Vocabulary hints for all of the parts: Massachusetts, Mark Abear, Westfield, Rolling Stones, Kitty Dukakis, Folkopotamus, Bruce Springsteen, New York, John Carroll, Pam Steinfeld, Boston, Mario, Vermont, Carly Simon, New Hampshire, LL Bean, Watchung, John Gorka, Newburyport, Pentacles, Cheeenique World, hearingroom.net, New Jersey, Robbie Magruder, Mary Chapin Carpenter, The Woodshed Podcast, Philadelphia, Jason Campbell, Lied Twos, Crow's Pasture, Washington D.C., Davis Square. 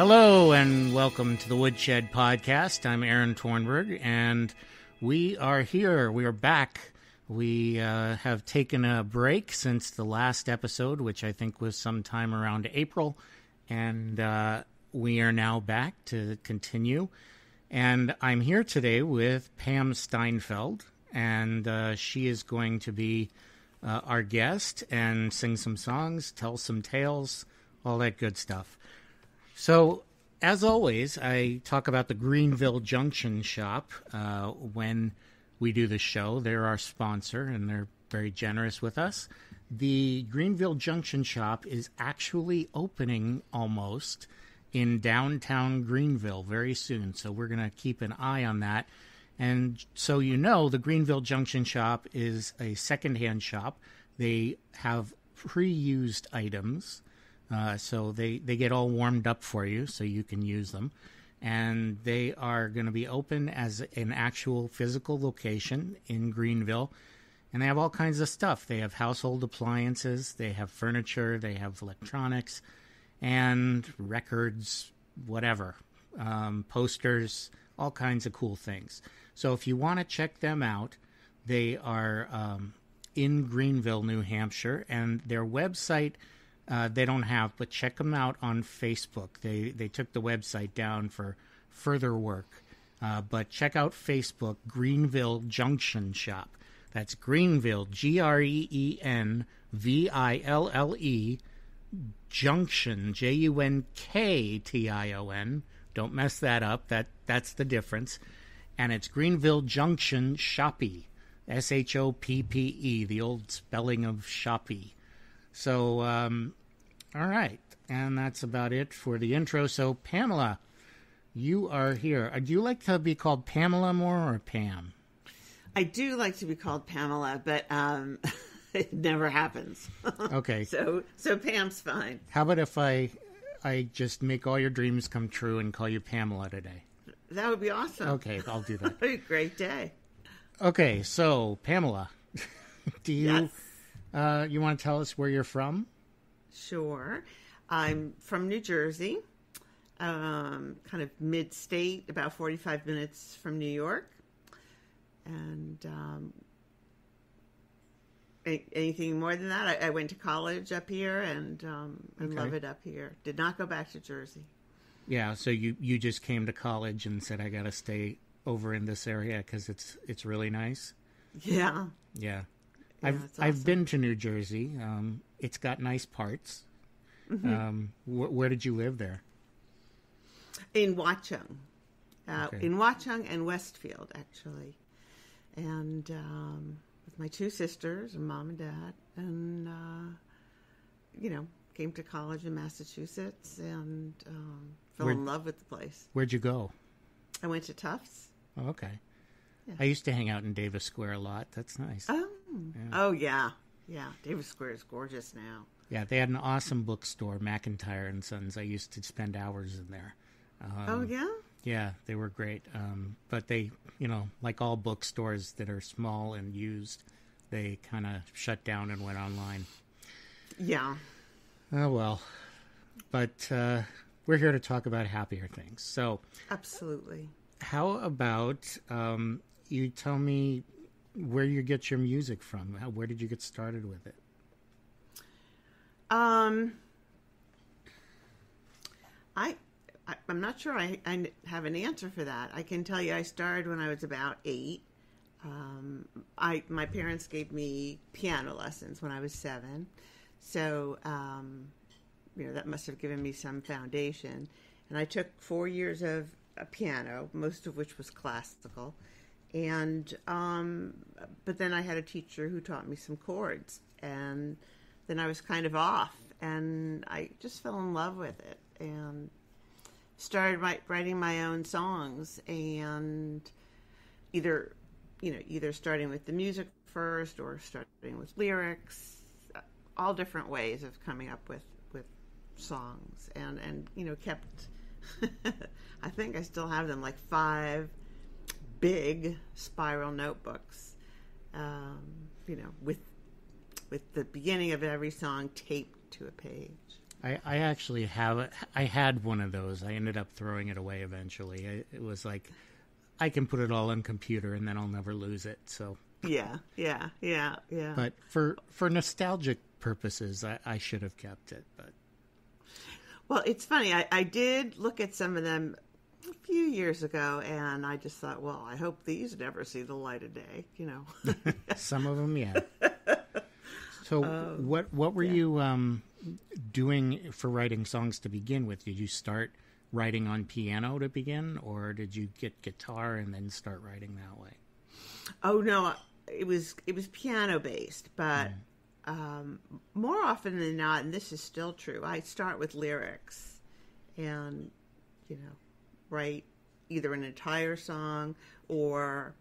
Hello and welcome to The Woodshed Podcast. I'm Aaron Tornberg and we are here. We are back. We have taken a break since the last episode, which I think was sometime around April. And we are now back to continue. And I'm here today with Pam Steinfeld. And she is going to be our guest and sing some songs, tell some tales, all that good stuff. So, as always, I talk about the Greenville Junction Shop when we do the show. They're our sponsor, and they're very generous with us. The Greenville Junction Shop is actually opening almost in downtown Greenville very soon, so we're going to keep an eye on that. And so you know, the Greenville Junction Shop is a secondhand shop. They have pre-used items. So they get all warmed up for you so you can use them. And they are going to be open as an actual physical location in Greenville. And they have all kinds of stuff. They have household appliances. They have furniture. They have electronics and records, whatever, posters, all kinds of cool things. So if you want to check them out, they are in Greenville, New Hampshire. And their website they don't have, but check them out on Facebook. They took the website down for further work. But check out Facebook, Greenville Junction Shop. That's Greenville, Greenville, Junction, Junction. Don't mess that up. That's the difference. And it's Greenville Junction Shoppe, S-H-O-P-P-E, the old spelling of Shoppe. So, all right. And that's about it for the intro. So, Pamela, you are here. Do you like to be called Pamela more or Pam? I do like to be called Pamela, but it never happens. Okay. So Pam's fine. How about if I just make all your dreams come true and call you Pamela today? That would be awesome. Okay, I'll do that. What a great day. Okay, so, Pamela, do you... Yes. You want to tell us where you're from? Sure. I'm from New Jersey, kind of mid-state, about 45 minutes from New York. And anything more than that? I went to college up here and I love it up here. Did not go back to Jersey. Yeah, so you just came to college and said, I got to stay over in this area because it's really nice? Yeah. Yeah. Yeah, I've been to New Jersey. It's got nice parts. Mm-hmm. Where did you live there? In Watchung. In Watchung and Westfield, actually. And with my two sisters and mom and dad. And, came to college in Massachusetts and fell in love with the place. Where'd you go? I went to Tufts. Oh, okay. Yeah. I used to hang out in Davis Square a lot. That's nice. Yeah. Davis Square is gorgeous now. Yeah, they had an awesome bookstore, McIntyre & Sons. I used to spend hours in there. Yeah, they were great. But they, like all bookstores that are small and used, they kind of shut down and went online. Yeah. Oh, well. But we're here to talk about happier things. So, absolutely. How about you tell me where you get your music from? Where did you get started with it? I'm not sure I have an answer for that. I can tell you I started when I was about 8. My parents gave me piano lessons when I was 7. So, that must have given me some foundation. And I took 4 years of a piano, most of which was classical. And, but then I had a teacher who taught me some chords and then I was kind of off and I just fell in love with it and started writing my own songs and either starting with the music first or starting with lyrics, all different ways of coming up with songs and kept, I think I still have them, like 5 big spiral notebooks, with the beginning of every song taped to a page. I actually have. I had one of those. I ended up throwing it away eventually. It was like, I can put it all on computer and then I'll never lose it. So yeah. But for nostalgic purposes, I should have kept it. But well, it's funny. I did look at some of them a few years ago, and I just thought, well, I hope these never see the light of day. You know, some of them, yeah. So what were you doing for writing songs to begin with? Did you start writing on piano to begin, or did you get guitar and then start writing that way? Oh no, it was piano based, but more often than not, and this is still true, I start with lyrics, and you know, write either an entire song or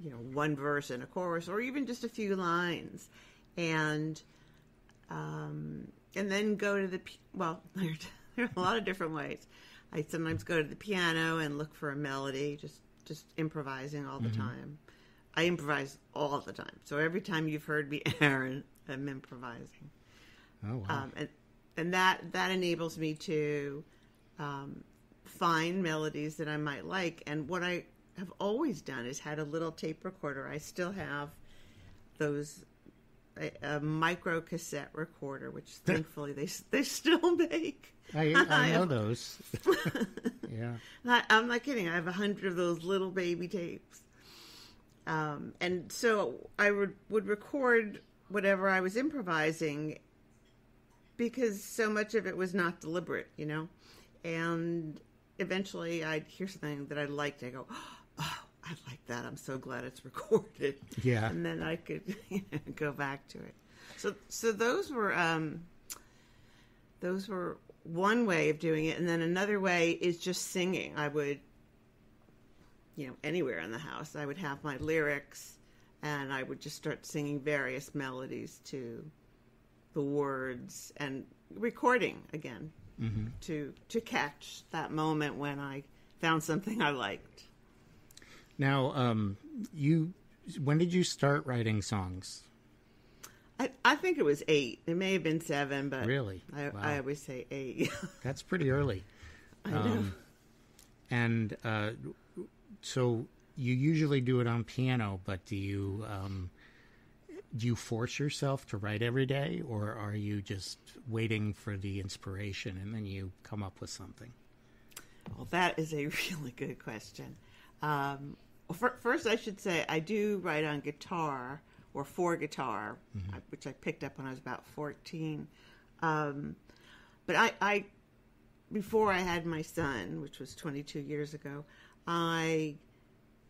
you know one verse and a chorus, or even just a few lines, and then go to the There are a lot of different ways. I sometimes go to the piano and look for a melody, just improvising all the time. I improvise all the time. So every time you've heard me, Aaron, I'm improvising. Oh, wow. And that enables me to find melodies that I might like. And what I have always done is had a little tape recorder. I still have those... A micro cassette recorder, which thankfully they still make. I know those. Yeah, I'm not kidding. I have 100 of those little baby tapes, and so I would record whatever I was improvising because so much of it was not deliberate, you know. And eventually, I'd hear something that I liked. I go, oh. I like that. I'm so glad it's recorded. Yeah. And then I could go back to it. So those were one way of doing it. And then another way is just singing. I would, anywhere in the house, I would have my lyrics and I would just start singing various melodies to the words and recording again to catch that moment when I found something I liked. Now, when did you start writing songs? I think it was 8. It may have been 7, but really, wow. I always say 8. That's pretty early. I know. And so you usually do it on piano, but do you force yourself to write every day, or are you just waiting for the inspiration and then you come up with something? Well, that is a really good question. First, I should say I do write on guitar or for guitar, which I picked up when I was about 14. But I, before I had my son, which was 22 years ago, I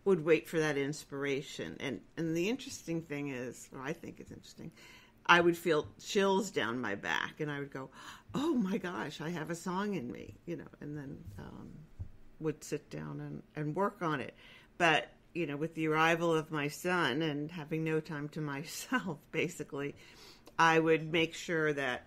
would wait for that inspiration. And the interesting thing is, or I think it's interesting, I would feel chills down my back, and I would go, "Oh my gosh, I have a song in me," and then. Would sit down and work on it. But, with the arrival of my son and having no time to myself, basically, I would make sure that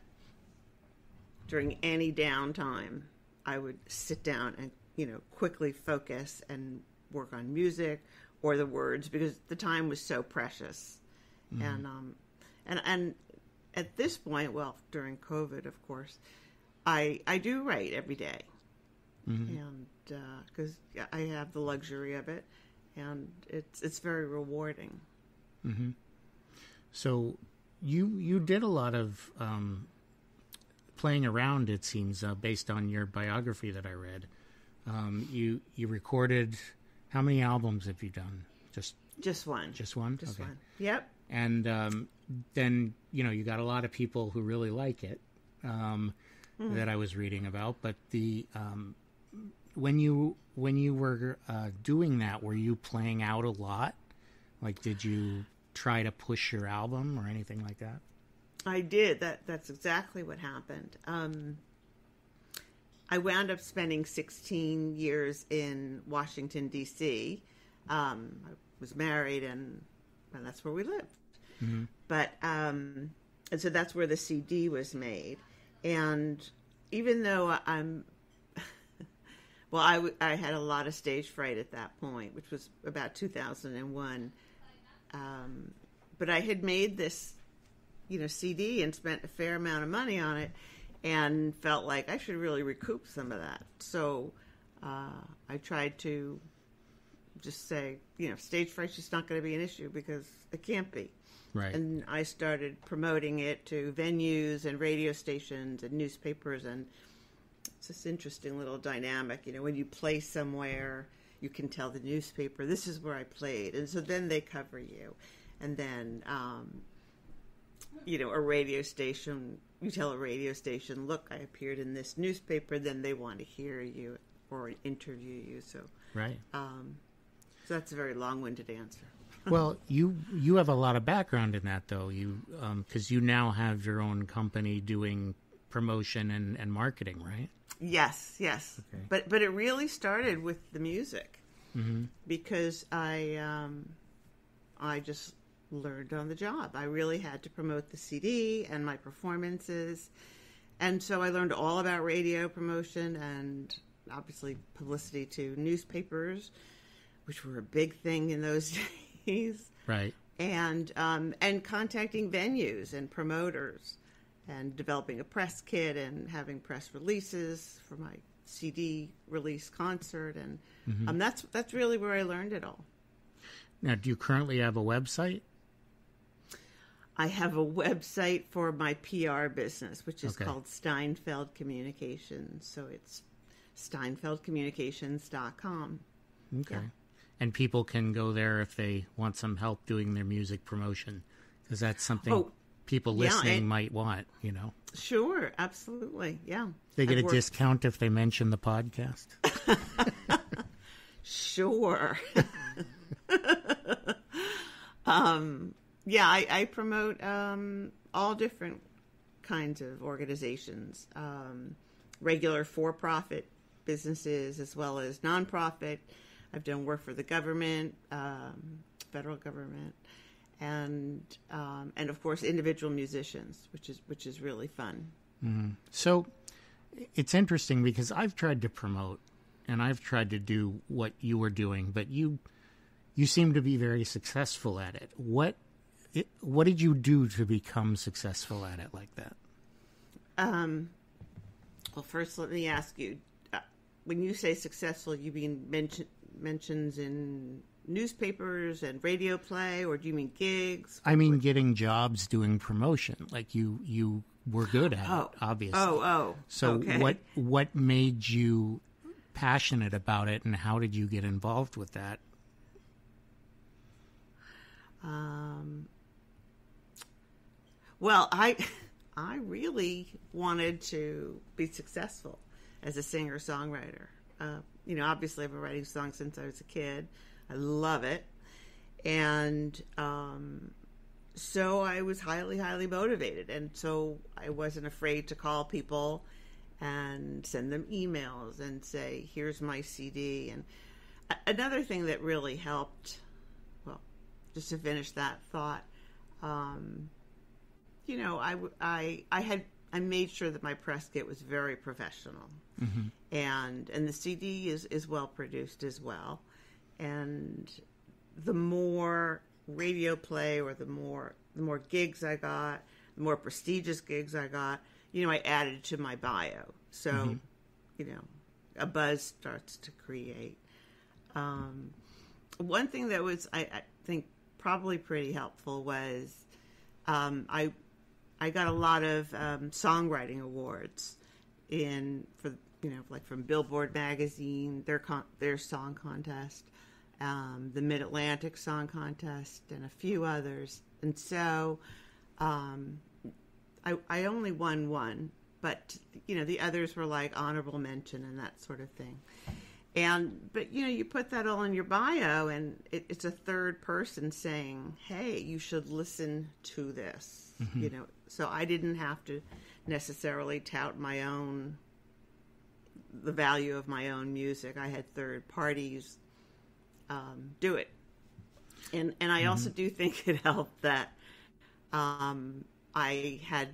during any downtime, I would sit down and, quickly focus and work on music or the words because the time was so precious. And at this point, during COVID, of course, I do write every day. And because I have the luxury of it, and it's very rewarding. So you did a lot of playing around, it seems, based on your biography that I read. You recorded, how many albums have you done? Just one. Yep. And then you got a lot of people who really like it that I was reading about, but the When you were doing that, were you playing out a lot? Like, did you try to push your album or anything like that? I did. That's exactly what happened. I wound up spending 16 years in Washington, D.C. I was married, and that's where we lived. But and so that's where the CD was made. And even though I had a lot of stage fright at that point, which was about 2001. But I had made this, CD and spent a fair amount of money on it. and felt like I should really recoup some of that. So I tried to just say, you know, stage fright is not going to be an issue because it can't be. Right. And I started promoting it to venues and radio stations and newspapers, and it's this interesting little dynamic. You know, when you play somewhere, you can tell the newspaper, this is where I played. And so then they cover you. And then, you know, a radio station, you tell a radio station, look, I appeared in this newspaper, then they want to hear you or interview you. So, right. So that's a very long-winded answer. Well, you have a lot of background in that, though, you because you now have your own company doing promotion and marketing, right? Yes, yes. Okay. But it really started with the music, mm-hmm. because I just learned on the job. I really had to promote the CD and my performances, and so I learned all about radio promotion and obviously publicity to newspapers, which were a big thing in those days. Right. And contacting venues and promoters and developing a press kit and having press releases for my CD release concert. And mm-hmm. That's really where I learned it all. Now, do you currently have a website? I have a website for my PR business, which is called Steinfeld Communications. So it's steinfeldcommunications.com. Okay. Yeah. And people can go there if they want some help doing their music promotion, because that's something people listening might want, you know. Sure, absolutely, yeah. They get a discount if they mention the podcast. Sure. Yeah, I promote all different kinds of organizations, regular for-profit businesses as well as nonprofit. I've done work for the government, federal government, and of course individual musicians, which is really fun. Mm-hmm. So it's interesting because I've tried to promote and I've tried to do what you were doing, but you seem to be very successful at it. What did you do to become successful at it like that? Well, first let me ask you. When you say successful, you mean mentions in newspapers and radio play, or do you mean gigs? I mean getting jobs doing promotion. Like you were good at it, obviously. So okay. What made you passionate about it, and how did you get involved with that? Well, I really wanted to be successful as a singer-songwriter. You know, obviously I've been writing songs since I was a kid. I love it. And so I was highly, highly motivated. And so I wasn't afraid to call people and send them emails and say, here's my CD. And another thing that really helped, well, just to finish that thought, you know, I made sure that my press kit was very professional, mm-hmm. and the CD is well produced as well. And the more radio play or the more gigs I got, the more prestigious gigs I got, you know, I added to my bio. So, mm-hmm. you know, a buzz starts to create. One thing that was, I think, probably pretty helpful was I got a lot of songwriting awards from Billboard magazine, their song contest, the Mid Atlantic Song Contest, and a few others. And so, I only won one, but you know the others were like honorable mention and that sort of thing. But you know you put that all in your bio, and it's a third person saying, "Hey, you should listen to this." Mm-hmm. You know, so I didn't have to necessarily tout the value of my own music. I had third parties do it. And I mm-hmm. also do think it helped that I had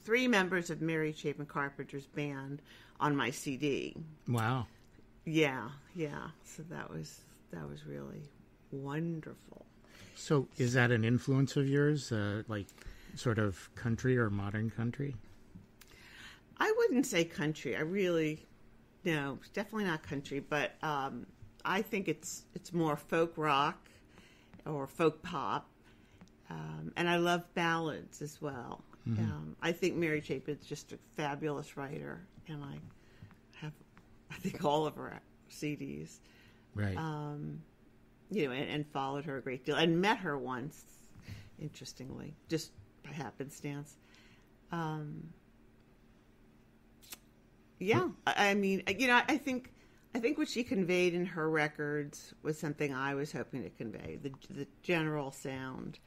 three members of Mary Chapin Carpenter's band on my CD. Wow. Yeah. So that was really wonderful. So is that an influence of yours? Like sort of country or modern country? I wouldn't say country. No, definitely not country, but I think it's more folk rock or folk pop, and I love ballads as well. Mm-hmm. I think Mary Chapin's just a fabulous writer, and I have, I think, all of her CDs. Right. And followed her a great deal, and met her once, interestingly, just by happenstance. Yeah, I mean, I think what she conveyed in her records was something I was hoping to convey, the general sound.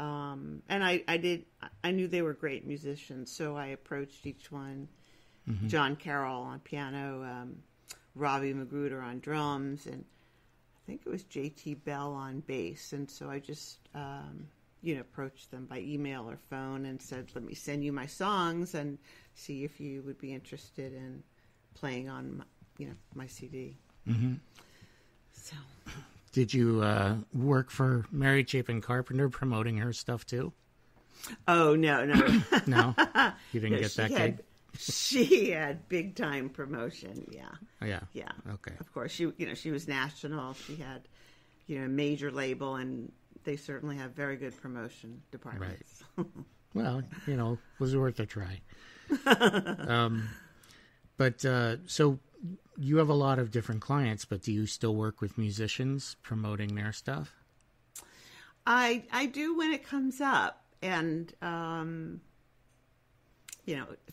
And I knew they were great musicians, so I approached each one. Mm-hmm. John Carroll on piano, Robbie Magruder on drums, and I think it was JT Bell on bass. And so I just, approached them by email or phone and said, let me send you my songs and see if you would be interested in playing on my CD. Mm-hmm. So, did you work for Mary Chapin Carpenter promoting her stuff too? Oh, no. No? You didn't get that gig? She had big time promotion, yeah. Oh, yeah? Yeah. Okay. Of course, she was national. She had, a major label, and they certainly have very good promotion departments. Right. Well, it was worth a try. So you have a lot of different clients, but do you still work with musicians promoting their stuff? I do when it comes up. And,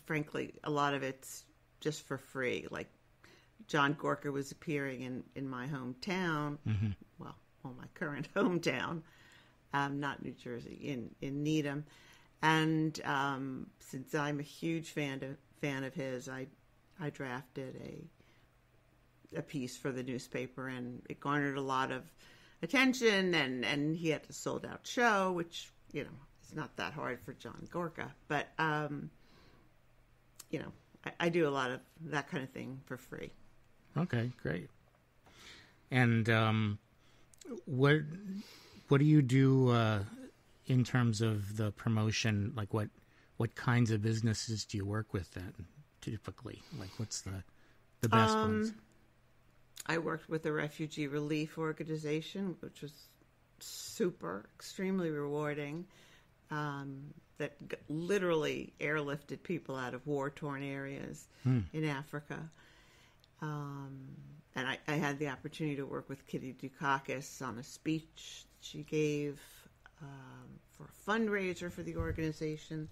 frankly, a lot of it's just for free. Like John Gorka was appearing in my hometown. Mm-hmm. Well, my current hometown, not New Jersey, in Needham. And since I'm a huge fan of his, I drafted a piece for the newspaper, and it garnered a lot of attention, and he had a sold-out show, which, it's not that hard for John Gorka. But, I do a lot of that kind of thing for free. Okay, great. And what do you do in terms of the promotion? Like, what kinds of businesses do you work with then? Typically, like, what's the best ones? I worked with a refugee relief organization, which was extremely rewarding. That literally airlifted people out of war-torn areas in Africa. And I had the opportunity to work with Kitty Dukakis on a speech she gave for a fundraiser for the organization.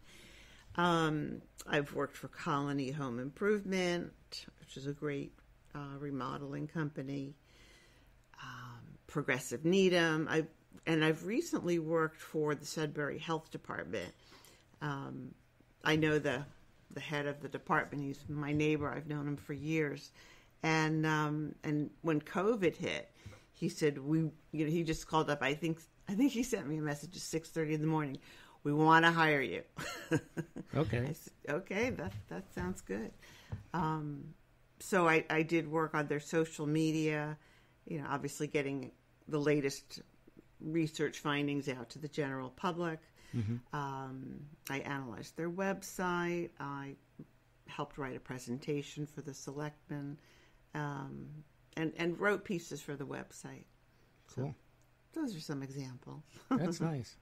I've worked for Colony Home Improvement, which is a great remodeling company, Progressive Needham. I've recently worked for the Sudbury Health Department. I know the head of the department. He's my neighbor. I've known him for years. And when COVID hit, he said, he just called up. I think he sent me a message at 6:30 in the morning. We want to hire you. Okay. I said, okay, that sounds good. So I did work on their social media, obviously getting the latest research findings out to the general public. Mm-hmm. I analyzed their website. I helped write a presentation for the selectmen, and wrote pieces for the website. Cool. So those are some examples. That's nice.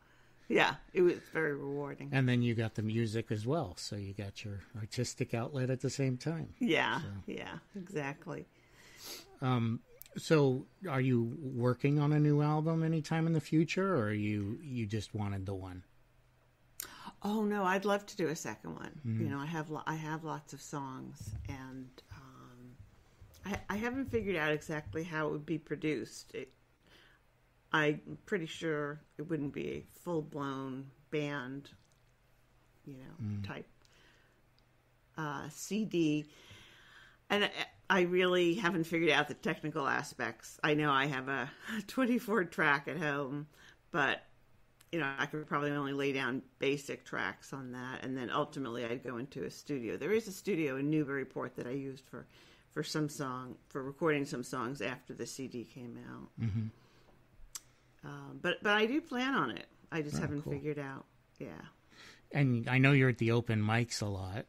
Yeah, it was very rewarding. And then you got the music as well, so you got your artistic outlet at the same time. Yeah, yeah, exactly. So are you working on a new album anytime in the future, or you just wanted the one? Oh, no, I'd love to do a second one. Mm. I have lots of songs, and I haven't figured out exactly how it would be produced. I'm pretty sure it wouldn't be a full-blown band, type CD. And I really haven't figured out the technical aspects. I know I have a 24-track at home, but, I could probably only lay down basic tracks on that. And then ultimately I'd go into a studio. There is a studio in Newburyport that I used for recording some songs after the CD came out. Mm-hmm. But I do plan on it. I just haven't figured out. Yeah. and I know you're at the open mics a lot,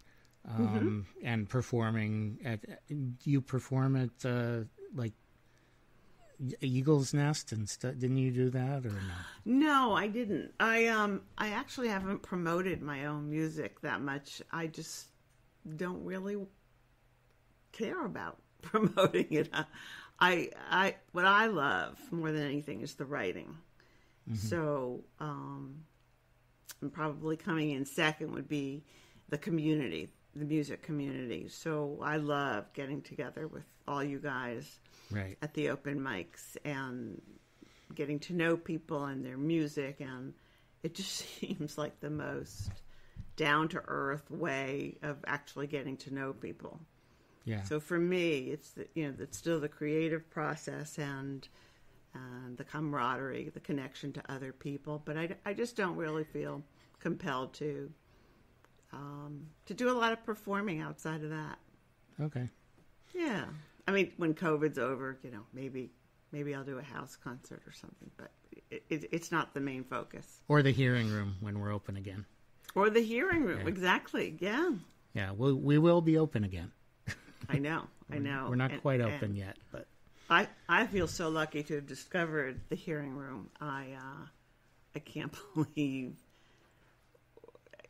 and performing at, you perform at like Eagle's Nest and stuff. Didn't you do that or no? No, I didn't. I actually haven't promoted my own music that much. I just don't really care about promoting it. I what I love more than anything is the writing. So, and probably coming in second would be the community, the music community. So I love getting together with all you guys at the open mics and getting to know people and their music. And it just seems like the most down-to-earth way of actually getting to know people. Yeah. So for me, it's the, you know, it's still the creative process and the camaraderie, the connection to other people. But I just don't really feel compelled to do a lot of performing outside of that. Okay. Yeah. I mean, when COVID's over, you know, maybe I'll do a house concert or something, but it's not the main focus. Or the Hearing Room when we're open again. Or the Hearing Room. Yeah. Exactly. Yeah. Yeah. Well, we will be open again. I know. I know. We're not quite open yet, but. I feel so lucky to have discovered the Hearing Room. I can't believe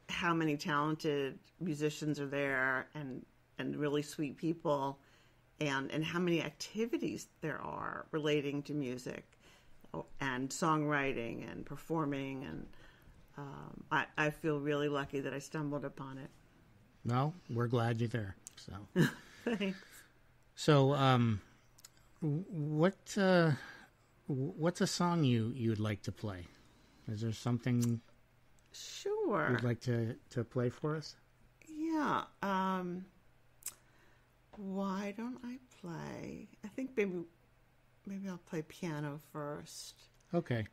how many talented musicians are there and really sweet people and how many activities there are relating to music and songwriting and performing. And I feel really lucky that I stumbled upon it. Well, we're glad you're there. So thanks. So, what's a song you'd like to play? Is there something you'd like to play for us? Yeah. Why don't I play? I think maybe I'll play piano first. Okay.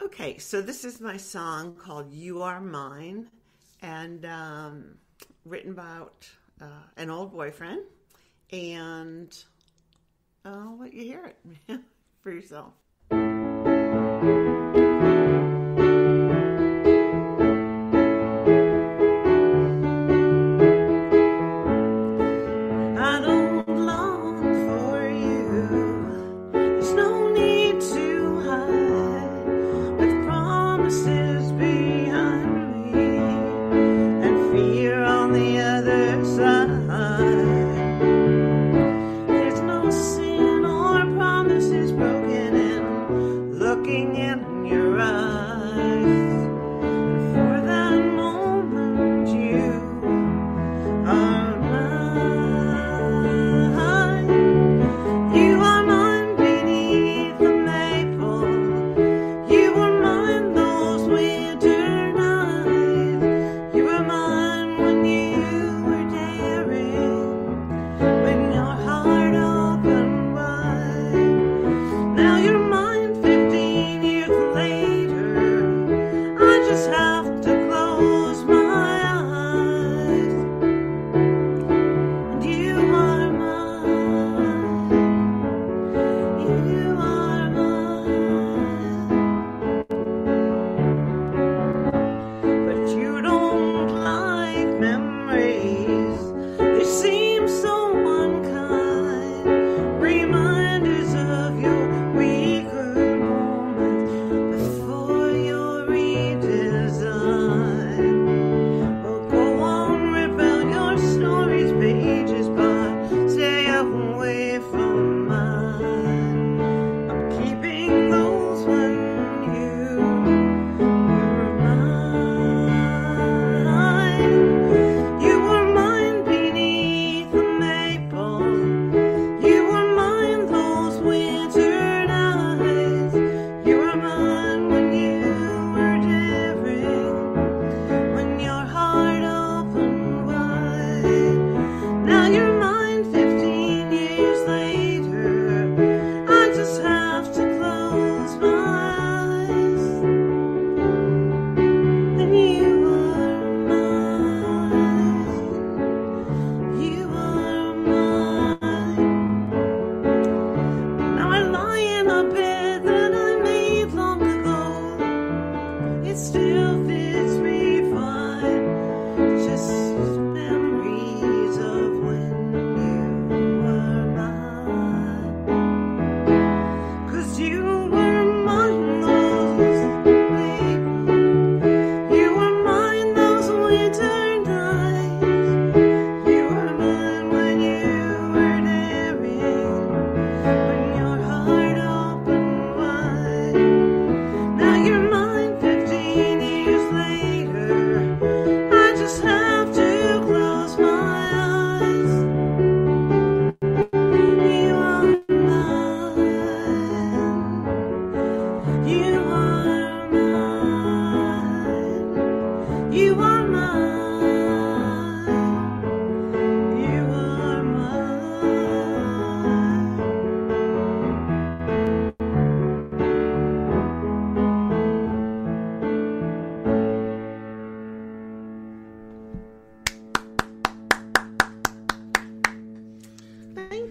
Okay, so this is my song called You Are Mine, and written about an old boyfriend. And I'll let you hear it for yourself. Looking in your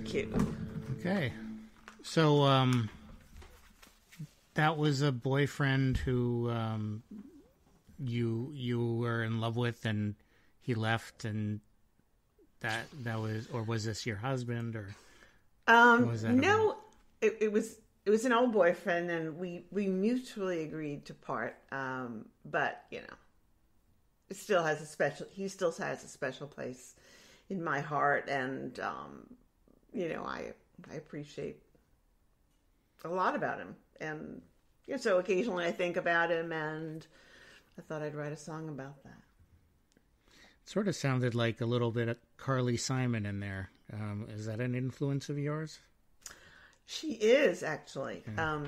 cute. Okay. So, that was a boyfriend who you were in love with, and he left, and that was, or was this your husband, or was that no? It was an old boyfriend, and we mutually agreed to part. But you know, it still has a special. He still has a special place in my heart, and you know, I appreciate a lot about him, and you know, so occasionally I think about him, and I thought I'd write a song about that. It sort of sounded like a little bit of Carly Simon in there. Is that an influence of yours? She is, actually. Yeah.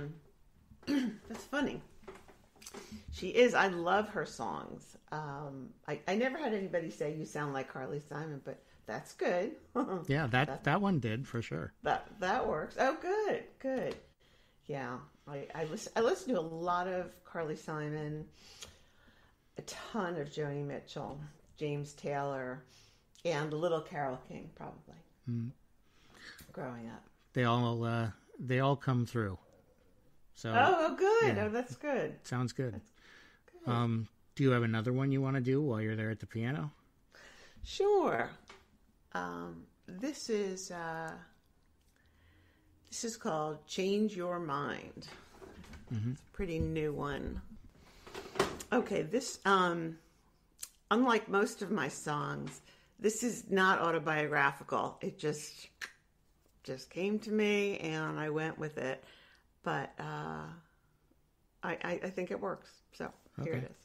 That's funny. She is. I love her songs. I never had anybody say you sound like Carly Simon, but that's good. Yeah, that one did for sure. That works. Oh, good. Yeah, I listen to a lot of Carly Simon, a ton of Joni Mitchell, James Taylor, and a little Carole King, probably. Mm. Growing up, they all come through. So good. Yeah. Oh, that's good. Sounds good. Good. Do you have another one you want to do while you're there at the piano? Sure. This is called "Change Your Mind." Mm-hmm. It's a pretty new one. Okay, this unlike most of my songs, this is not autobiographical. It just came to me, and I went with it. But I think it works. So here it is.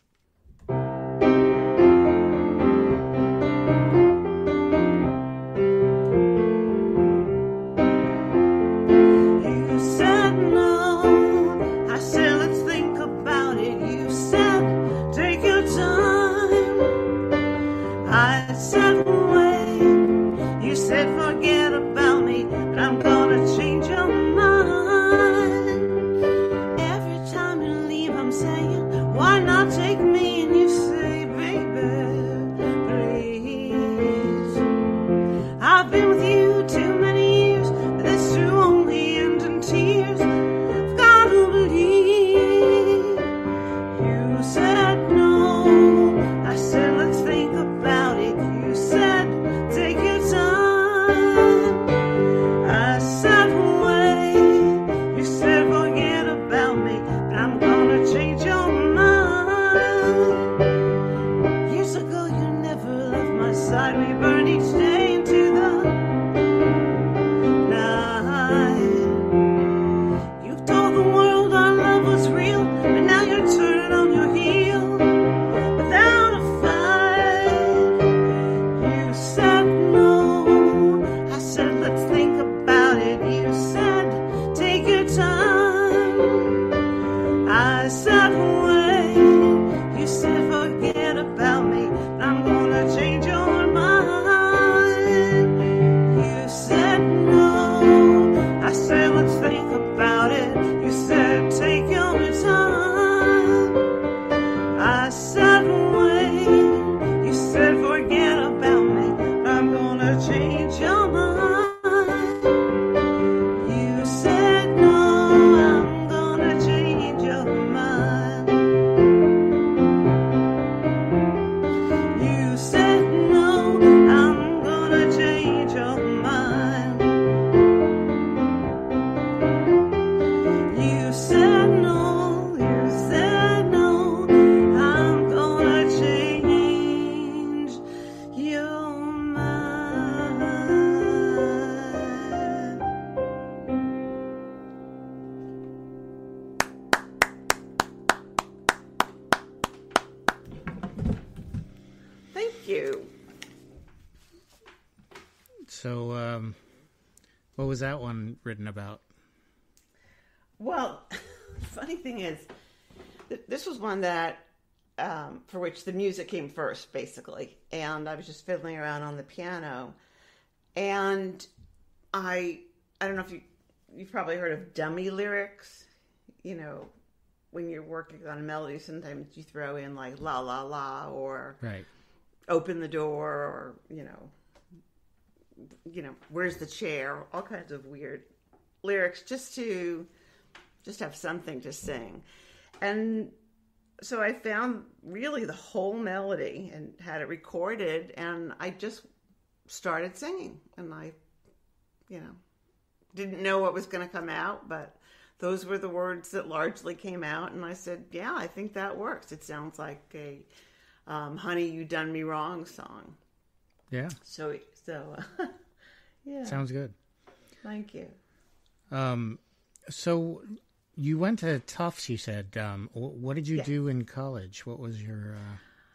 What was that one written about? Well, the funny thing is, this was one that, for which the music came first, basically. And I was just fiddling around on the piano. And I don't know if you've probably heard of dummy lyrics. You know, when you're working on a melody, sometimes you throw in like la la la or right. Open the door or, you know, you know, where's the chair, all kinds of weird lyrics just to have something to sing. And so I found really the whole melody and had it recorded, and I just started singing, and I, you know, didn't know what was going to come out, but those were the words that largely came out. And I said, yeah, I think that works. It sounds like a Honey, You Done Me Wrong song. Yeah. So yeah. Sounds good. Thank you. So you went to Tufts, you said. What did you do in college? What was your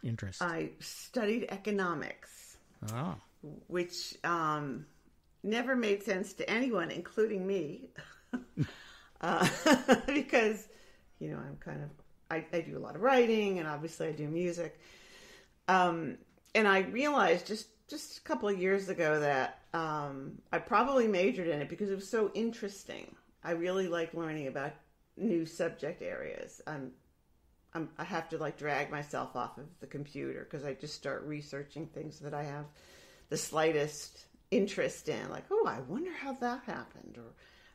interest? I studied economics. Oh. Which never made sense to anyone, including me. Because, you know, I'm kind of, I do a lot of writing, and obviously I do music. And I realized just a couple of years ago that I probably majored in it because it was so interesting. I really like learning about new subject areas. I have to like drag myself off of the computer because I just start researching things that I have the slightest interest in. Like, oh, I wonder how that happened, or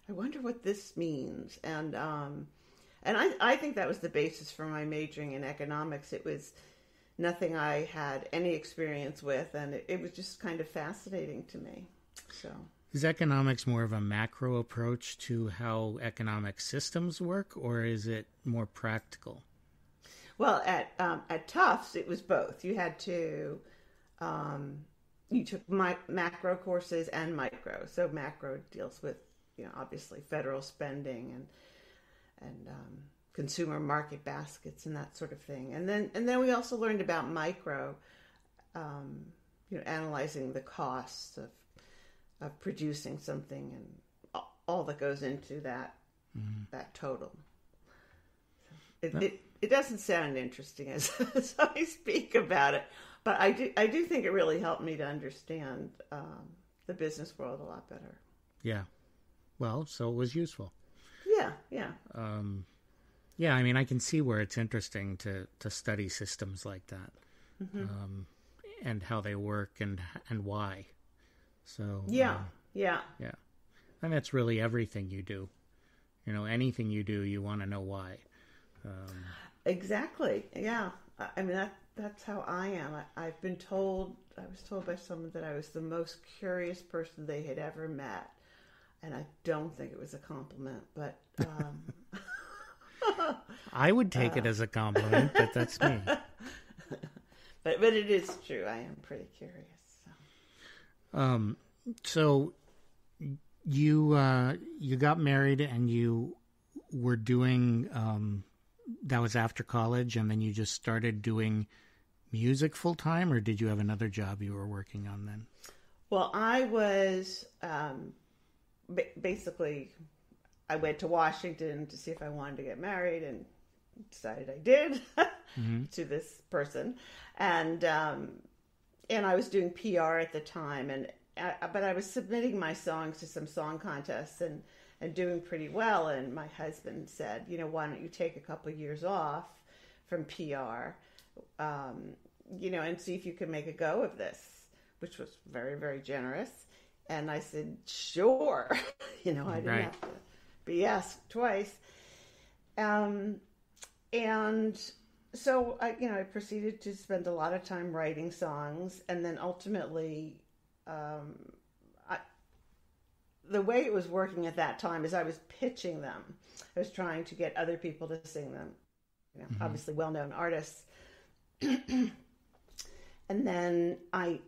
I wonder what this means. And I think that was the basis for my majoring in economics. It was nothing I had any experience with, and it was just kind of fascinating to me. So is economics more of a macro approach to how economic systems work, or is it more practical? Well, at Tufts, it was both. You had to, you took macro courses and micro. So macro deals with, you know, obviously federal spending and consumer market baskets and that sort of thing. And then we also learned about micro, you know, analyzing the costs of producing something and all that goes into that, that total. It doesn't sound interesting as I speak about it, but I do think it really helped me to understand the business world a lot better. Yeah. Well, so it was useful. Yeah. Yeah. Yeah, I mean, I can see where it's interesting to study systems like that, and how they work and why. So yeah, and that's really everything you do. You know, anything you do, you want to know why. Exactly. Yeah, I mean that's how I am. I've been told, I was told by someone that I was the most curious person they had ever met, and I don't think it was a compliment, but. I would take it as a compliment, but that's me. But it is true. I am pretty curious. So, so you you got married, and you were doing that was after college, and then you just started doing music full time, or did you have another job you were working on then? Well, I was basically. I went to Washington to see if I wanted to get married, and decided I did to this person. And I was doing PR at the time, but I was submitting my songs to some song contests and doing pretty well. And my husband said, you know, why don't you take a couple of years off from PR, you know, and see if you can make a go of this, which was very, very generous. And I said, sure. You know, I didn't have to. BS twice. And so I proceeded to spend a lot of time writing songs, and then ultimately the way it was working at that time is I was pitching them. I was trying to get other people to sing them, you know, obviously well-known artists. And then I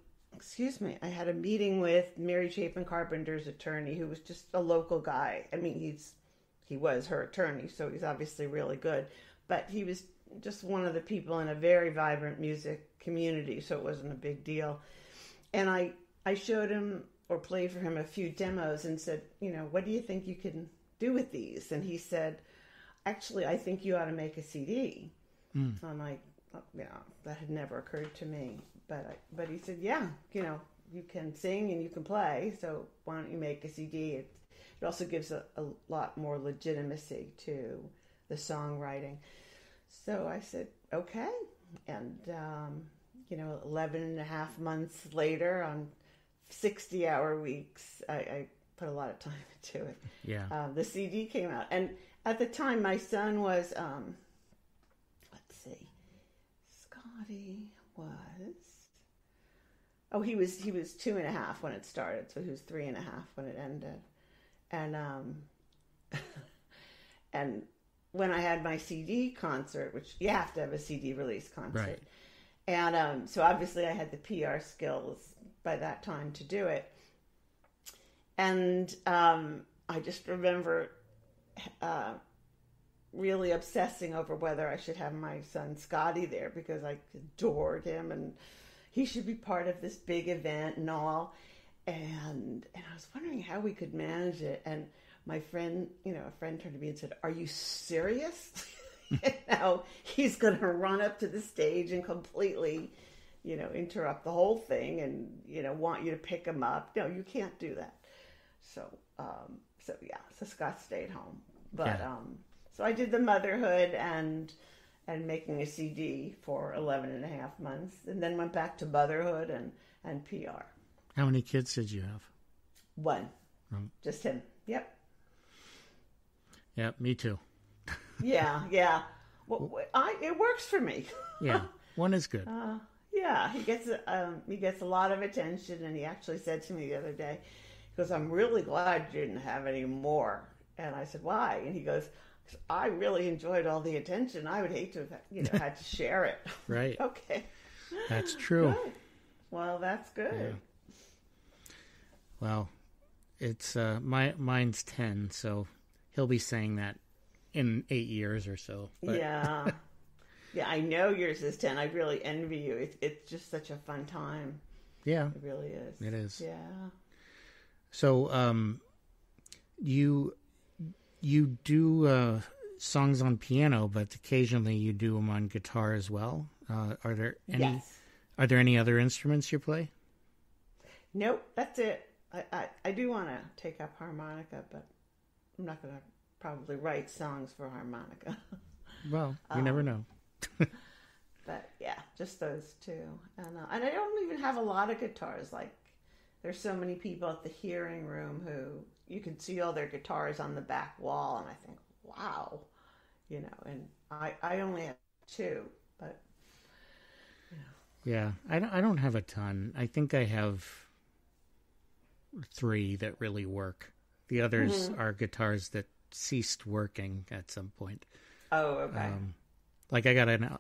had a meeting with Mary Chapin Carpenter's attorney, who was just a local guy. I mean, he was her attorney, so he's obviously really good. But he was just one of the people in a very vibrant music community, so it wasn't a big deal. And I showed him or played for him a few demos and said, you know, what do you think you can do with these? And he said, actually, I think you ought to make a CD. Mm. I'm like, oh, yeah, that had never occurred to me. But he said, yeah, you know, you can sing and you can play, so why don't you make a CD? It also gives a lot more legitimacy to the songwriting. So I said, okay. And, you know, 11 and a half months later, on 60-hour weeks. I put a lot of time into it. Yeah. The CD came out. And at the time, my son was, let's see, Scotty was, he was 2.5 when it started. So he was 3.5 when it ended. And, and when I had my CD concert, which you have to have a CD release concert. Right. And so obviously I had the PR skills by that time to do it. And I just remember really obsessing over whether I should have my son Scotty there, because I adored him and he should be part of this big event and all. And I was wondering how we could manage it. And my friend, a friend turned to me and said, "Are you serious?" Now he's going to run up to the stage and completely, interrupt the whole thing and, want you to pick him up. No, you can't do that. So Scott stayed home. But, yeah. So I did the motherhood and making a CD for 11 and a half months, and then went back to motherhood and PR. How many kids did you have? One. Oh. Just him. Yep. Yeah, me too. Yeah. Well, it works for me. Yeah, one is good. Yeah, he gets a lot of attention, and he actually said to me the other day, he goes, "I'm really glad you didn't have any more." And I said, "Why?" And he goes, "I really enjoyed all the attention. I would hate to have had to share it." Right. Okay. That's true. Good. Well, that's good. Yeah. Well, it's mine's 10, so he'll be saying that in 8 years or so. But... Yeah. Yeah, I know yours is 10. I really envy you. It's just such a fun time. Yeah. It really is. It is. Yeah. So you do songs on piano, but occasionally you do them on guitar as well. Are there any other instruments you play? Nope, that's it. I do want to take up harmonica, but I'm not going to probably write songs for harmonica. Well, you never know. But yeah, just those two. And I don't even have a lot of guitars. Like, there's so many people at the Hearing Room who you can see all their guitars on the back wall, and I think, wow, and I only have two, but yeah, I don't have a ton. I think I have 3 that really work. The others are guitars that ceased working at some point. Oh, okay. Like I got an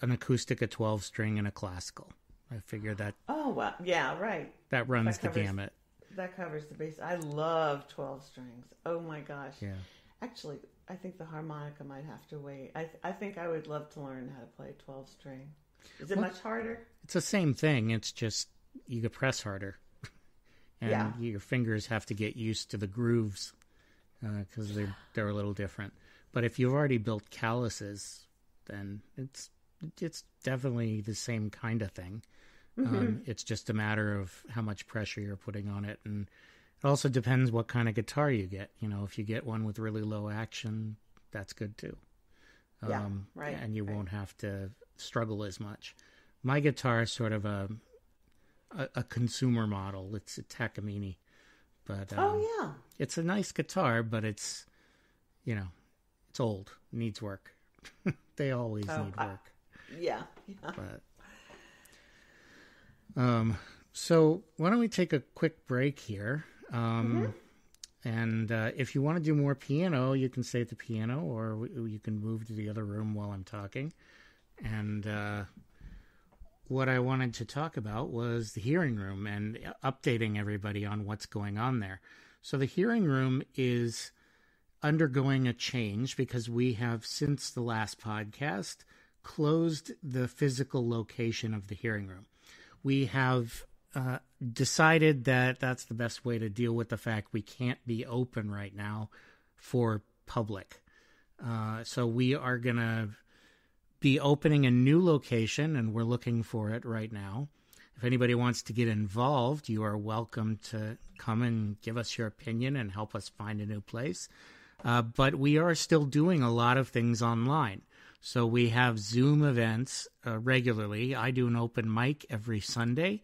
acoustic, a 12 string, and a classical. I figure that. Oh, well, yeah, right. That runs the gamut. That covers the base. I love 12 strings. Oh my gosh. Yeah. Actually, I think the harmonica might have to wait. I think I would love to learn how to play 12 string. Is it much harder? It's the same thing. It's just you could press harder. And your fingers have to get used to the grooves because they're a little different. But if you've already built calluses, then it's definitely the same kind of thing. Mm-hmm. It's just a matter of how much pressure you're putting on it. And it also depends what kind of guitar you get. If you get one with really low action, that's good too. Right. And you won't have to struggle as much. My guitar is sort of a consumer model. It's a Takamine. But, it's a nice guitar, but it's, it's old. It needs work. They always need work. Yeah. But, so why don't we take a quick break here? And if you want to do more piano, you can stay at the piano, or you can move to the other room while I'm talking. And what I wanted to talk about was the Hearing Room and updating everybody on what's going on there. So the Hearing Room is undergoing a change because we have, since the last podcast, closed the physical location of the Hearing Room. We have decided that that's the best way to deal with the fact we can't be open right now for public. So we are going to be opening a new location, and we're looking for it right now. If anybody wants to get involved, you are welcome to come and give us your opinion and help us find a new place. But we are still doing a lot of things online. So we have Zoom events regularly. I do an open mic every Sunday.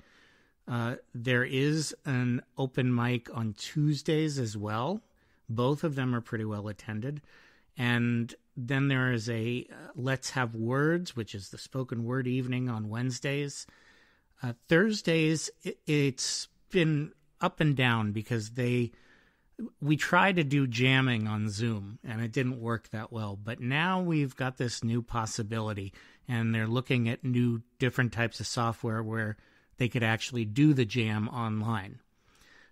There is an open mic on Tuesdays as well. Both of them are pretty well attended. And then there is a Let's Have Words, which is the spoken word evening on Wednesdays. Thursdays, it's been up and down because we tried to do jamming on Zoom, and it didn't work that well. But now we've got this new possibility, and they're looking at new different types of software where they could actually do the jam online.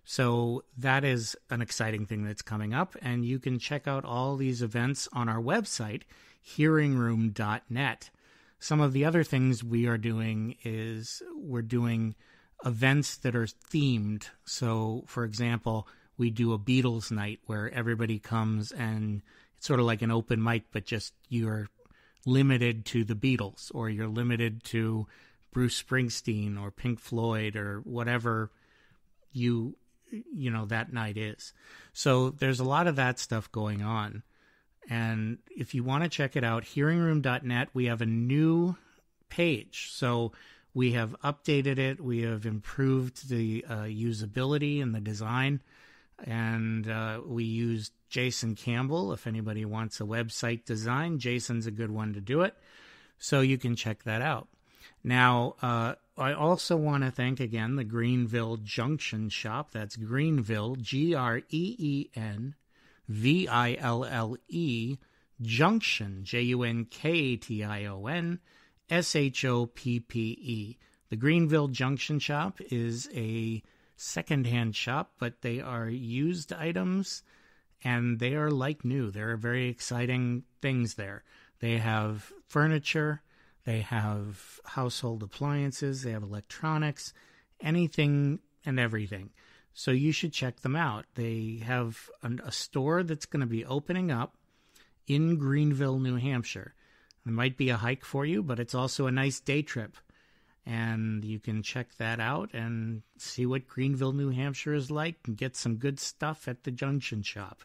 So that is an exciting thing that's coming up, and you can check out all these events on our website, hearingroom.net. Some of the other things we are doing is we're doing events that are themed. So, for example, we do a Beatles night where everybody comes and it's sort of like an open mic, but just you're limited to the Beatles, or you're limited to Bruce Springsteen or Pink Floyd or whatever you know, that night is. So there's a lot of that stuff going on. And if you want to check it out, hearingroom.net, we have a new page. So we have updated it. We have improved the usability and the design. And we used Jason Campbell. If anybody wants a website design, Jason's a good one to do it. So you can check that out. Now, I also want to thank again the Greenville Junction Shop. That's Greenville, Greenville, Junction, Junction Shoppe. The Greenville Junction Shop is a secondhand shop, but they are used items, and they are like new. There are very exciting things there. They have furniture. They have household appliances, they have electronics, anything and everything. So you should check them out. They have a store that's going to be opening up in Greenville, New Hampshire. It might be a hike for you, but it's also a nice day trip. And you can check that out and see what Greenville, New Hampshire is like and get some good stuff at the Junction Shop.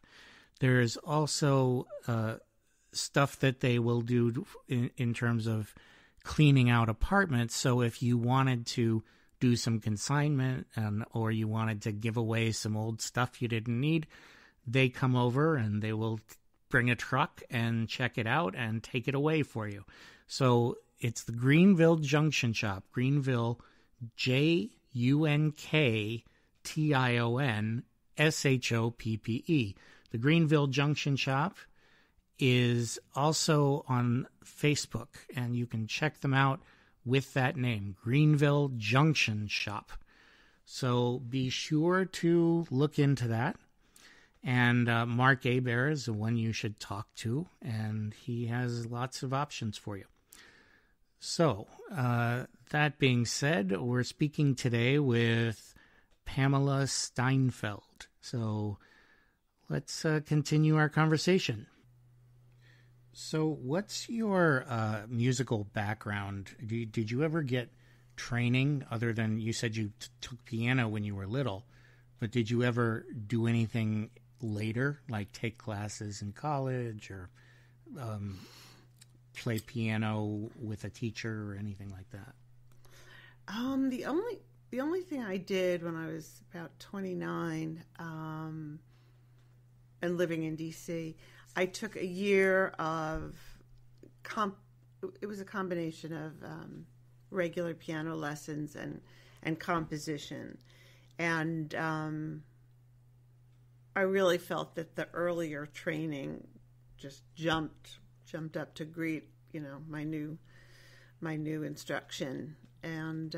There is also stuff that they will do in terms of cleaning out apartments. So if you wanted to do some consignment or you wanted to give away some old stuff you didn't need, they come over and they will bring a truck and check it out and take it away for you. So it's the Greenville Junction Shop, Greenville, Junction Shoppe. The Greenville Junction Shop is also on Facebook, and you can check them out with that name, Greenville Junction Shop. So be sure to look into that. And Mark Abear is the one you should talk to, and he has lots of options for you. So that being said, we're speaking today with Pamela Steinfeld. So let's continue our conversation. So what's your musical background? Did you ever get training other than you said you took piano when you were little, but did you ever do anything later, like take classes in college or play piano with a teacher or anything like that? The only thing I did when I was about 29 and living in D.C., I took a year of, it was a combination of regular piano lessons and composition. And I really felt that the earlier training just jumped up to greet, you know, my new instruction. And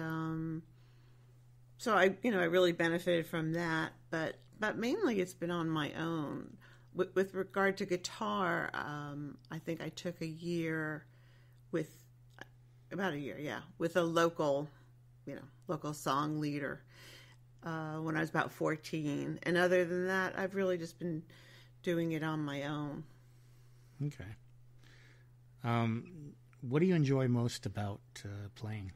so I really benefited from that, but mainly it's been on my own. With regard to guitar, I think I took about a year, with a local song leader when I was about 14. And other than that, I've really just been doing it on my own. Okay. What do you enjoy most about playing?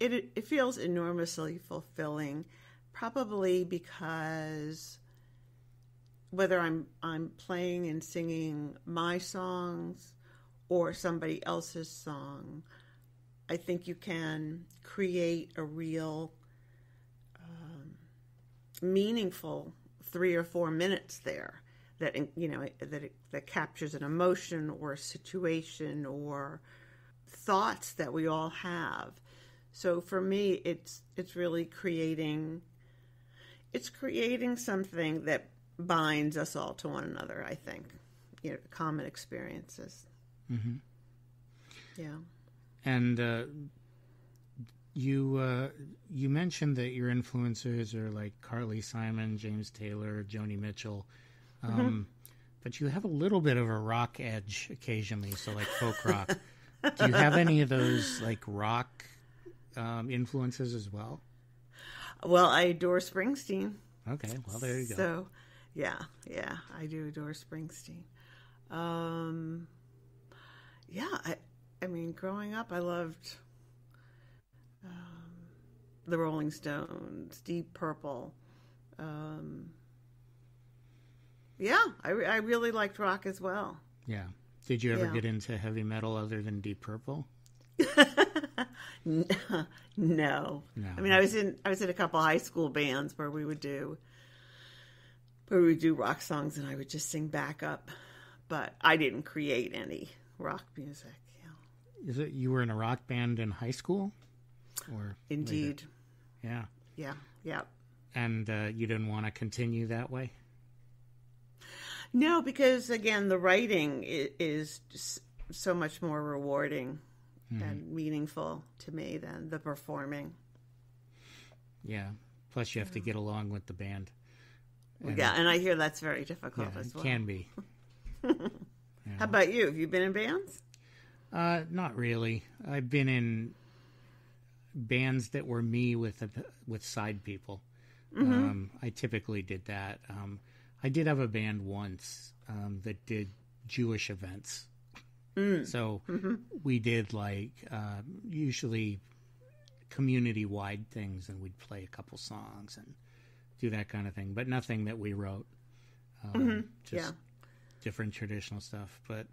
It feels enormously fulfilling, probably because whether I'm playing and singing my songs or somebody else's song, I think you can create a real meaningful 3 or 4 minutes there that, you know, that captures an emotion or a situation or thoughts that we all have. So for me, it's really creating something that binds us all to one another, I think, you know, common experiences. Mm-hmm. Yeah. And you mentioned that your influencers are like Carly Simon, James Taylor, Joni Mitchell, but you have a little bit of a rock edge occasionally, so like folk rock. Do you have any of those like rock influences as well? Well, I adore Springsteen. Okay, well, there you go. So, yeah, I do adore Springsteen. I mean, growing up, I loved the Rolling Stones, Deep Purple. I really liked rock as well. Yeah. Did you ever get into heavy metal other than Deep Purple? No. I mean, I was in a couple high school bands where we would do rock songs, and I would just sing back up, but I didn't create any rock music. Is it you were in a rock band in high school? Or indeed. Later? Yeah. Yeah. And you didn't want to continue that way? No, because again, the writing is just so much more rewarding and meaningful to me than the performing. Yeah. Plus you have to get along with the band. And and I hear that's very difficult as well. It can be. How about you? Have you been in bands? Not really. I've been in bands that were me with side people. Mm-hmm. I typically did that. I did have a band once that did Jewish events. Mm. So we did like usually community-wide things, and we'd play a couple songs and do that kind of thing, but nothing that we wrote. Just different traditional stuff, but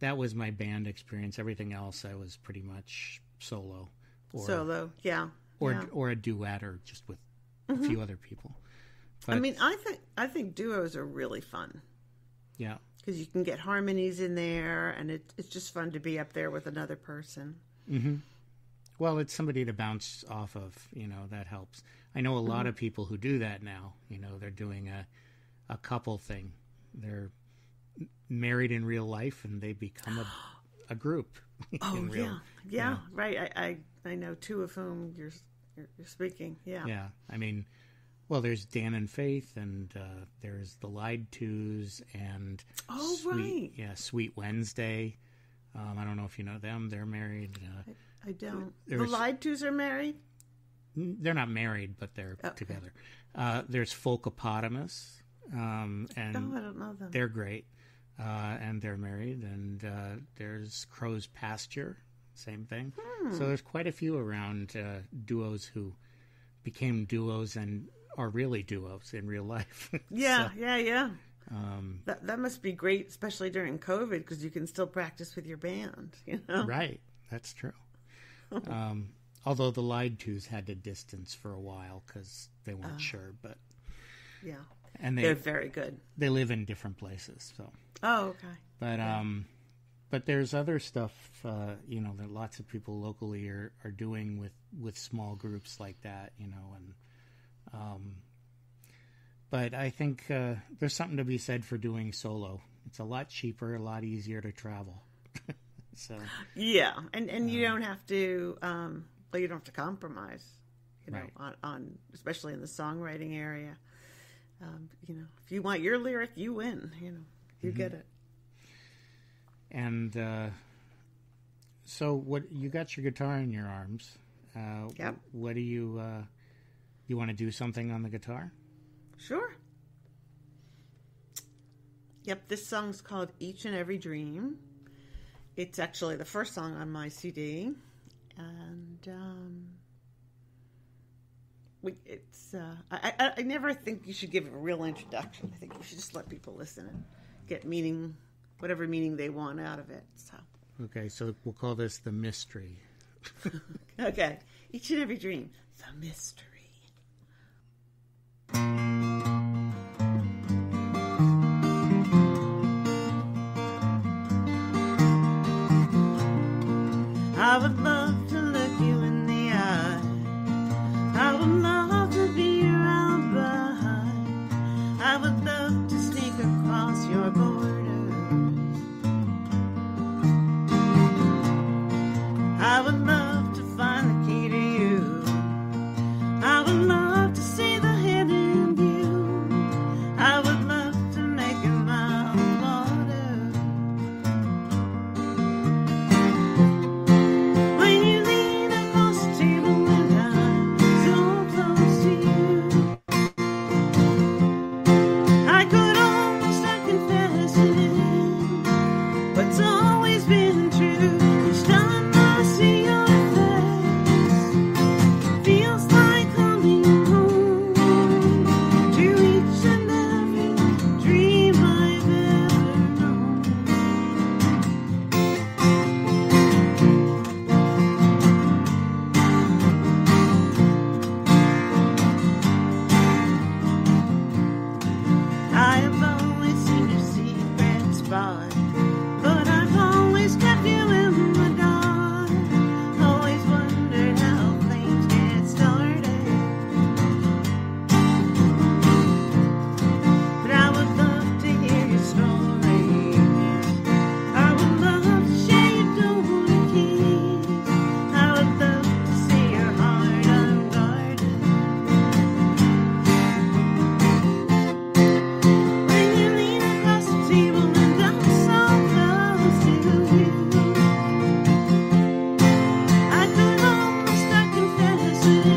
that was my band experience. Everything else, I was pretty much solo. Or a duet, or just with a few other people. But, I mean, I think duos are really fun. Yeah. Because you can get harmonies in there, and it's just fun to be up there with another person. Mm-hmm. Well, it's somebody to bounce off of, you know, that helps. I know a lot of people who do that now. You know, they're doing a couple thing. They're married in real life, and they become a group. Right. I know two of whom you're speaking. Yeah. I mean, well, there's Dan and Faith, and there's the Lied Twos, and Sweet Wednesday. I don't know if you know them. They're married. I don't. The Lied Twos are married. They're not married, but they're together. There's Folkopotamus, and I don't know them. They're great. And they're married, and there's Crow's Pasture, same thing. So there's quite a few around duos who became duos and are really duos in real life. Yeah. That must be great, especially during COVID, because you can still practice with your band, you know? Right, that's true. Although the Lied Twos had to distance for a while because they weren't sure, but... Yeah. And they're very good. They live in different places, so. Oh, okay. But but there's other stuff, you know, that lots of people locally are doing with small groups like that, you know, and but I think there's something to be said for doing solo. It's a lot cheaper, a lot easier to travel. So. Yeah, and you don't have to, you don't have to compromise, you know, on especially in the songwriting area. You know, if you want your lyric, you win, you know, you get it. And so what, you got your guitar in your arms. Yep. What do you, you want to do something on the guitar? Sure. Yep, this song's called Each and Every Dream. It's actually the first song on my CD. And, it's. I never think you should give a real introduction. I think you should just let people listen and get meaning, whatever meaning they want out of it. So. Okay, so we'll call this the mystery. Okay. Each and every dream. The mystery. I would love to look you in the eye. I would love to be around behind. I would love to sneak across your borders. I would love to find the key to you. I would love to see the hidden view. I would love to make it my own water. When you lean across the table and I'm so close to you, I could almost start confessing, but it's always been true. Each time I see your face, feels like coming home to each and every dream I've ever known. I have always seen your secret spot, but I've always kept you in the dark. Always wondered how things get started, but I would love to hear your stories. I would love to share your golden keys. I would love to see your heart unguarded. When you lean across the table and I'm so close to you, I could almost start confessing, but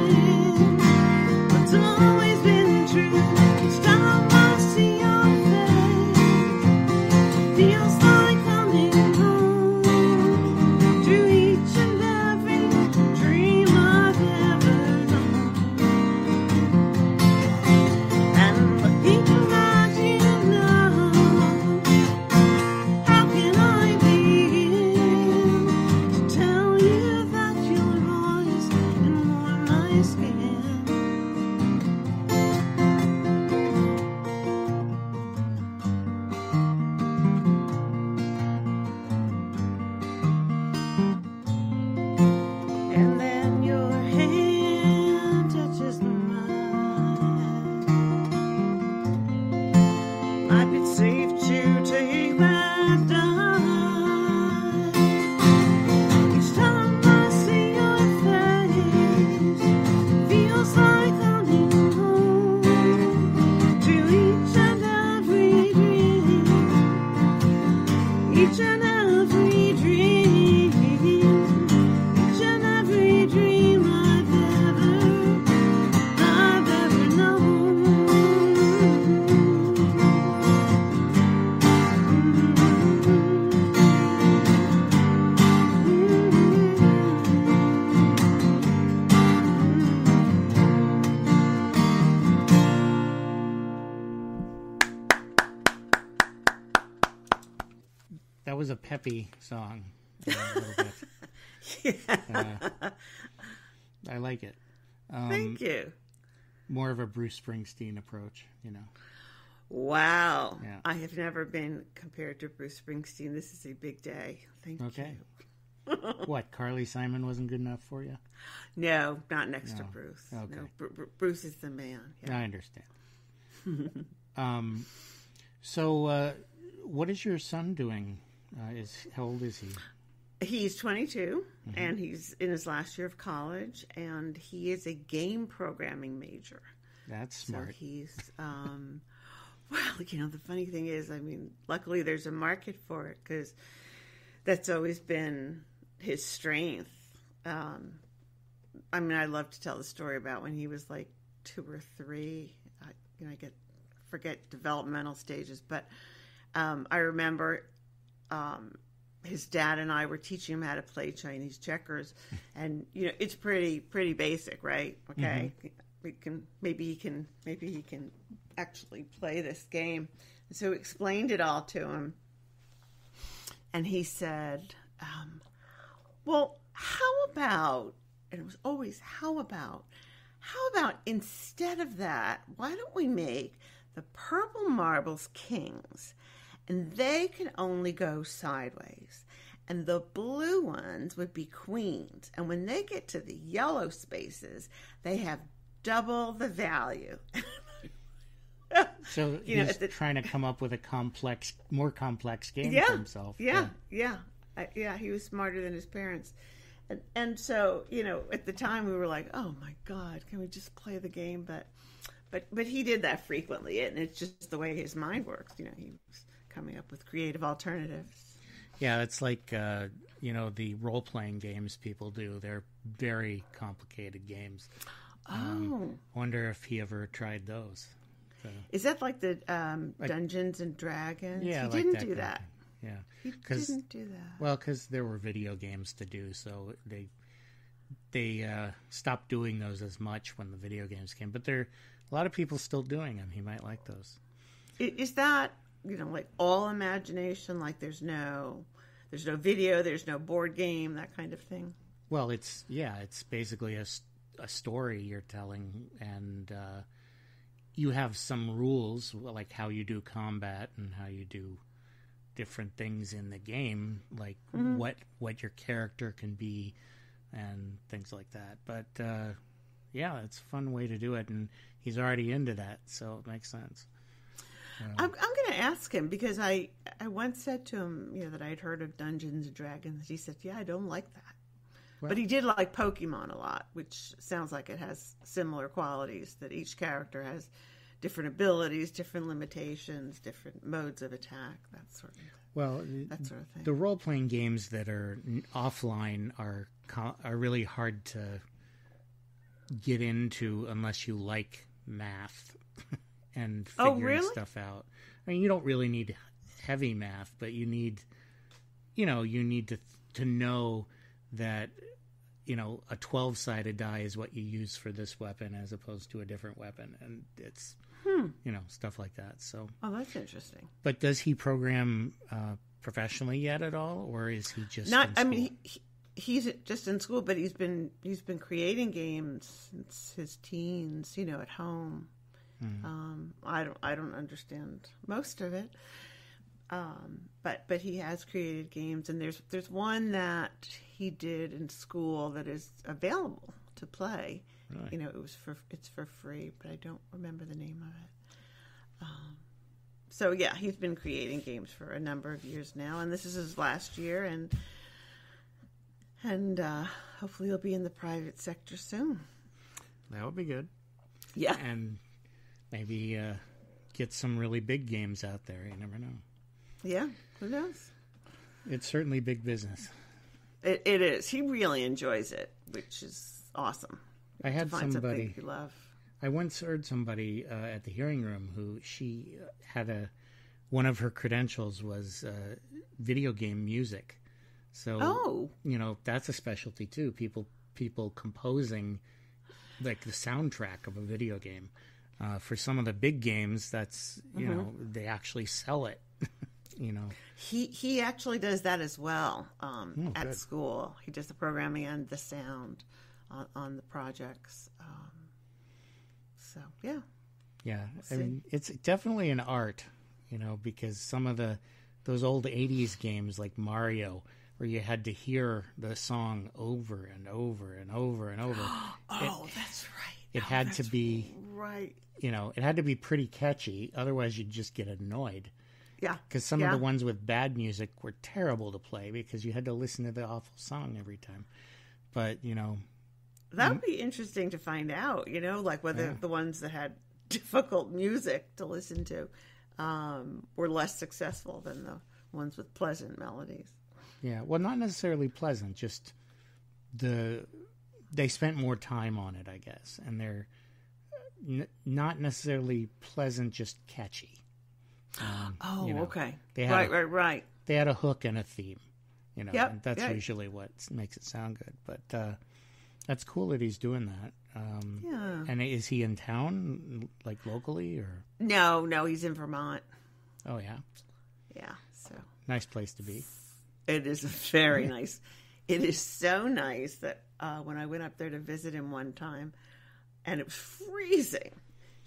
it's always been true. Each time I see your face, feels like coming home to each and every dream I've ever known. And looking at you now, how can I begin to tell you that you're always in my skin? And then your hand touches mine. Might be safe to take back time. Each time I see your face, feels like coming home to each and every dream. Each and every dream, each and every dream I've ever known. That was a peppy song. A little bit. I like it. Thank you. More of a Bruce Springsteen approach, you know. Wow. Yeah. I have never been compared to Bruce Springsteen. This is a big day. Thank Okay. you. What, Carly Simon wasn't good enough for you? No, not next to No. Bruce. Okay. No, Bruce is the man. Yeah. I understand. So what is your son doing? How old is he? He's 22, and he's in his last year of college, and he is a game programming major. That's smart. So he's, well, you know, the funny thing is, I mean, luckily there's a market for it because that's always been his strength. I mean, I love to tell the story about when he was like 2 or 3. I forget developmental stages, but I remember his dad and I were teaching him how to play Chinese checkers, and you know it's pretty basic, right? Okay, maybe he can actually play this game. And so we explained it all to him, and he said, "Well, how about, and it was always how about instead of that, why don't we make the purple marbles kings, and they can only go sideways, and the blue ones would be queens, and when they get to the yellow spaces, they have double the value. So you know, he's trying to come up with a more complex game for himself. Yeah, he was smarter than his parents. And so, you know, at the time we were like, oh my God, can we just play the game? But he did that frequently, and it's just the way his mind works. You know, he was coming up with creative alternatives. Yeah, it's like, you know, the role-playing games people do. They're very complicated games. Wonder if he ever tried those. So, is that like the Dungeons and Dragons? Yeah, he didn't do that. Yeah, he didn't do that. Well, because there were video games to do, so they stopped doing those as much when the video games came. But there are a lot of people still doing them. He might like those. Is that, you know, like all imagination? Like there's no video, there's no board game, that kind of thing. Well, it's basically a story you're telling, and you have some rules, like how you do combat and how you do different things in the game, like what your character can be and things like that. But yeah, it's a fun way to do it, and he's already into that, so it makes sense. I'm going to ask him, because I once said to him, you know, that I'd heard of Dungeons and Dragons. He said, yeah, I don't like that. Well, but he did like Pokemon a lot, which sounds like it has similar qualities, that each character has different abilities, different limitations, different modes of attack, that sort of thing. The role-playing games that are offline are really hard to get into unless you like math and figuring stuff out. I mean, you don't really need heavy math, but you need to know that, you know, a 12-sided die is what you use for this weapon as opposed to a different weapon, and it's you know, stuff like that. So that's interesting. But does he program professionally yet at all, or is he just not in school? I mean, he's just in school, but he's been creating games since his teens, you know, at home. I don't understand most of it. But he has created games, and there's one that he did in school that is available to play. Really? You know, it's for free, but I don't remember the name of it. So yeah, he's been creating games for a number of years now, and this is his last year, and hopefully he'll be in the private sector soon. That would be good. Yeah, and maybe get some really big games out there. You never know. Yeah, who knows? It's certainly big business. It is. He really enjoys it, which is awesome. I had somebody you love. I once heard somebody at the Hearing Room who she had one of her credentials was video game music. So you know, that's a specialty too. People composing like the soundtrack of a video game. For some of the big games, that's you know, they actually sell it. You know, he actually does that as well at school. He does the programming and the sound on the projects. So yeah. We'll I mean, it's definitely an art, you know, because some of those old '80s games like Mario, where you had to hear the song over and over and over and over. That's right. It had to be right. You know, it had to be pretty catchy. Otherwise, you'd just get annoyed. Yeah, because some of the ones with bad music were terrible to play because you had to listen to the awful song every time. But you know, that would be interesting to find out. You know, like whether the ones that had difficult music to listen to were less successful than the ones with pleasant melodies. Yeah, well, not necessarily pleasant. Just they spent more time on it, I guess, and they're not necessarily pleasant, just catchy. You know, okay. Right. They had a hook and a theme, you know, and that's usually what makes it sound good. But that's cool that he's doing that. And is he in town, like locally, or? No, he's in Vermont. Oh yeah. Yeah. So nice place to be. It is very nice. It is so nice that when I went up there to visit him one time, and it was freezing,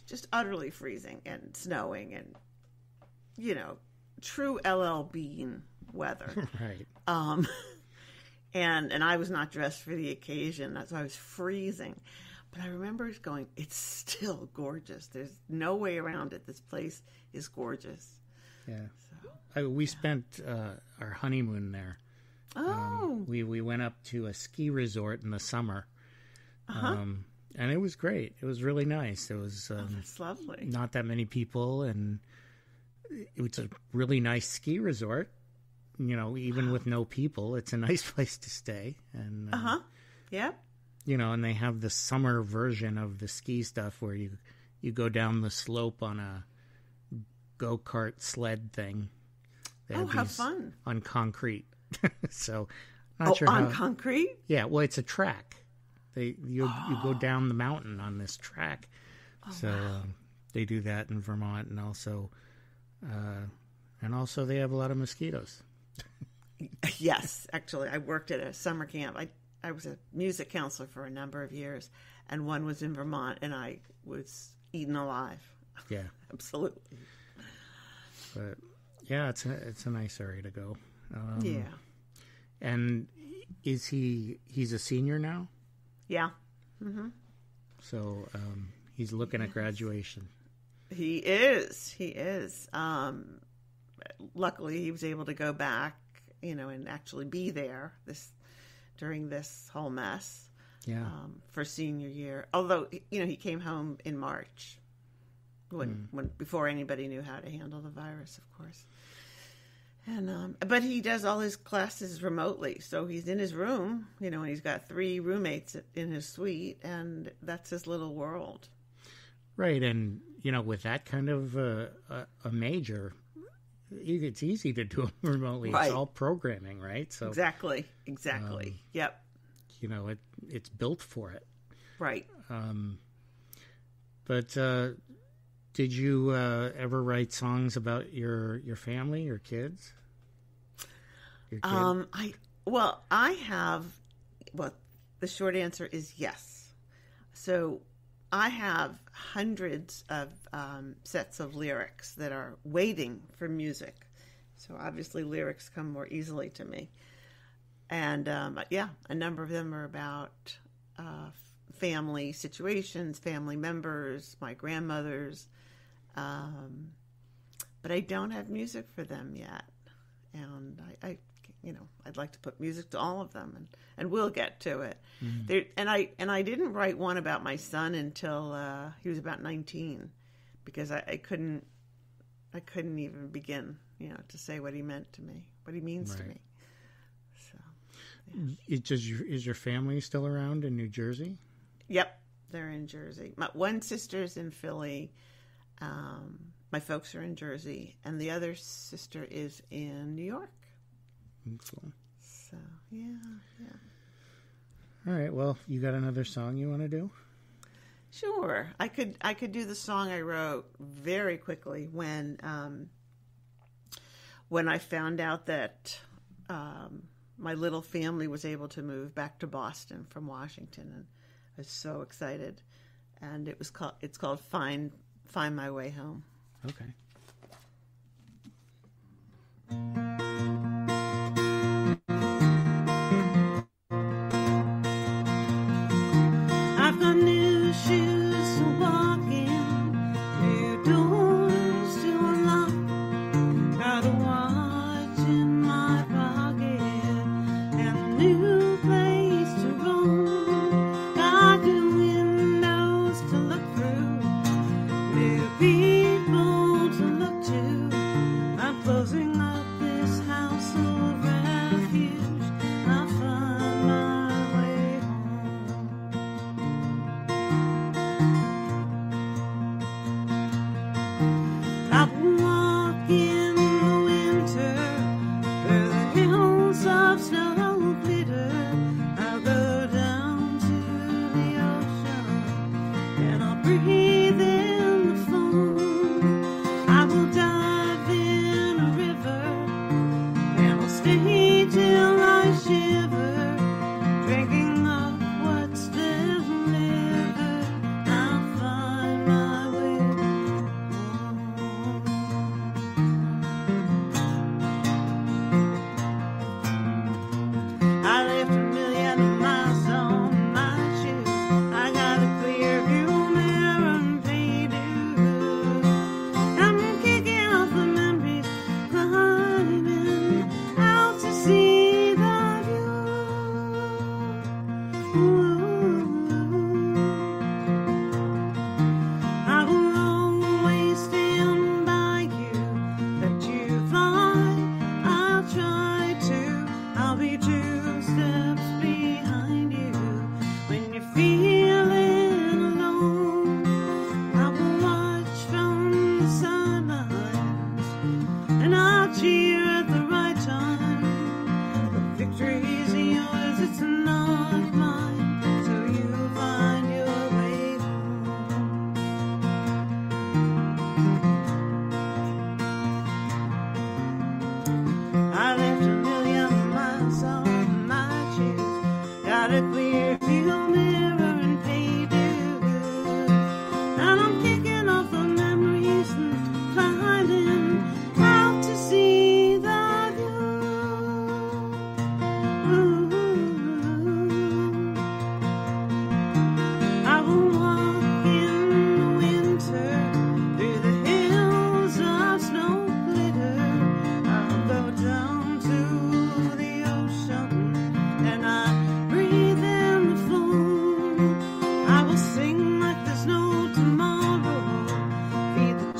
just utterly freezing and snowing and, you know, true LL Bean weather. Right. And I was not dressed for the occasion. That's why I was freezing. But I remember going, it's still gorgeous. There's no way around it. This place is gorgeous. Yeah. So, we spent our honeymoon there. Oh. We went up to a ski resort in the summer. Uh-huh. And it was great. It was really nice. It was that's lovely. Not that many people, and it was a really nice ski resort. You know, even with no people, it's a nice place to stay. And yeah. You know, and they have the summer version of the ski stuff where you go down the slope on a go-kart sled thing. They have how fun. On concrete. So, not sure on concrete? Yeah, well, it's a track. You go down the mountain on this track. Oh, so wow. They do that in Vermont, and also they have a lot of mosquitoes. Yes, actually, I worked at a summer camp. I was a music counselor for a number of years, and one was in Vermont, and I was eaten alive. Yeah, absolutely. But yeah, it's a nice area to go. Yeah. And is he's a senior now? Yeah. Mm-hmm. So he's looking at graduation. He is. Luckily, he was able to go back, you know, and actually be there during this whole mess. Yeah. For senior year, although you know he came home in March, before anybody knew how to handle the virus, of course. And but he does all his classes remotely, so he's in his room, you know, and he's got 3 roommates in his suite, and that's his little world. Right, and you know, with that kind of a major, it's easy to do it remotely. Right. It's all programming, right? So exactly. Yep. You know, it's built for it. Right. But did you ever write songs about your family, your kids? Your kid? The short answer is yes. So I have hundreds of sets of lyrics that are waiting for music. So obviously lyrics come more easily to me. And a number of them are about family situations, family members, my grandmothers. But I don't have music for them yet. And I you know, I'd like to put music to all of them, and we'll get to it. Mm. I didn't write one about my son until he was about 19, because I couldn't even begin, you know, to say what he meant to me, what he means to me. So, yeah. Is your family still around in New Jersey? Yep, they're in Jersey. My one sister's in Philly. My folks are in Jersey, and the other sister is in New York. Cool. So yeah. All right. Well, you got another song you want to do? Sure. I could do the song I wrote very quickly when I found out that my little family was able to move back to Boston from Washington, and I was so excited. And it was called. It's called Find My Way Home. Okay. Breathe in the phone.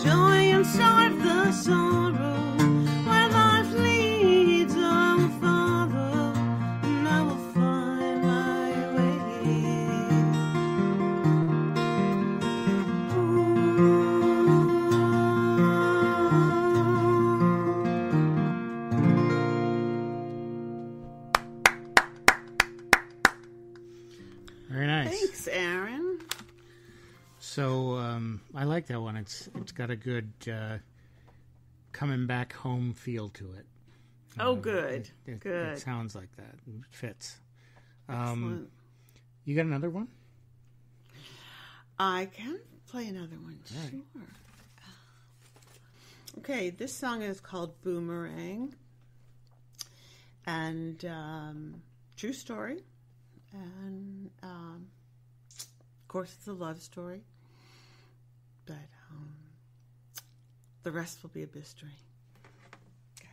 joy inside the sorrow. So I like that one. It's got a good coming back home feel to it. Oh, good. Good. It sounds like that. It fits. Excellent. You got another one? I can play another one. Right. Sure. Okay, this song is called Boomerang. And true story. And of course, it's a love story. But the rest will be a mystery. Okay.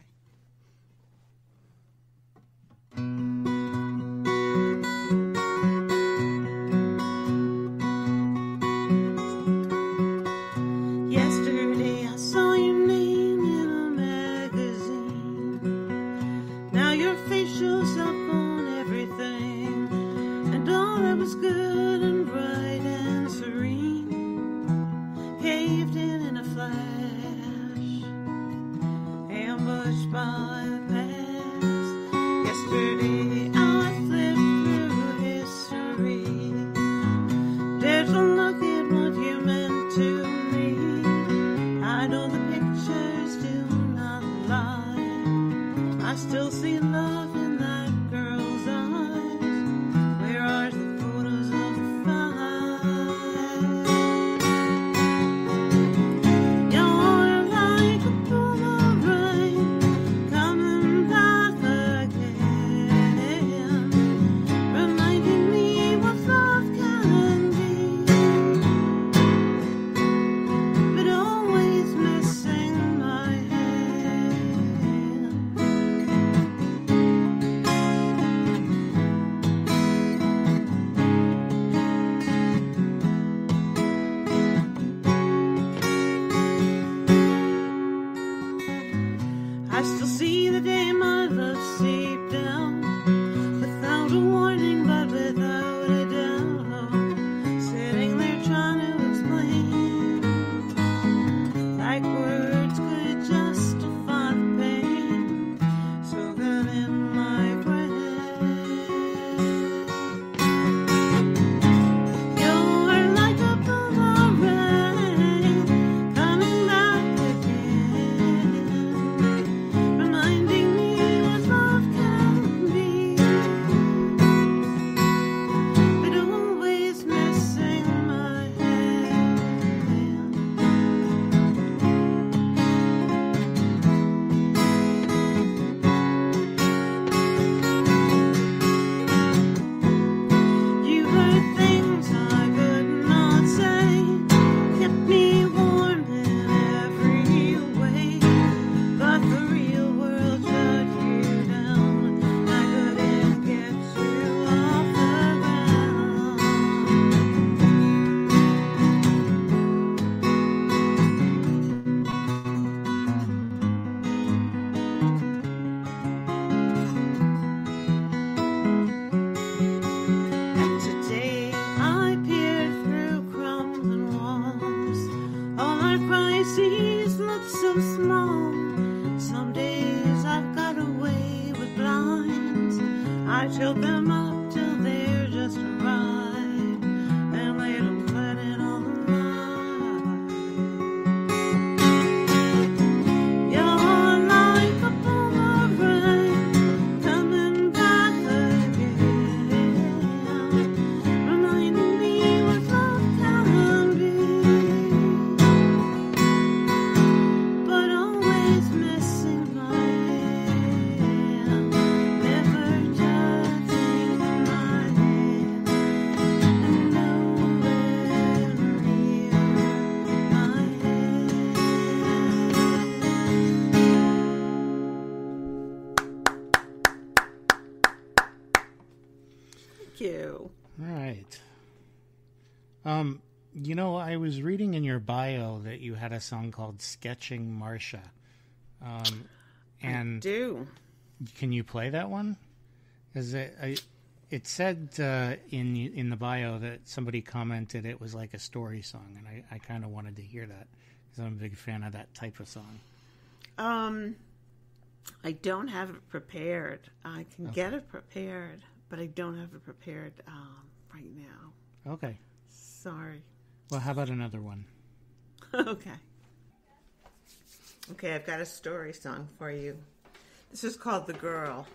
You know, I was reading in your bio that you had a song called Sketching Marsha. And I do. Can you play that one? Because it said in the bio that somebody commented it was like a story song, and I kind of wanted to hear that because I'm a big fan of that type of song. I don't have it prepared. I can get it prepared, but I don't have it prepared right now. Okay. Sorry. Well, how about another one? Okay. Okay, I've got a story song for you. This is called The Girl.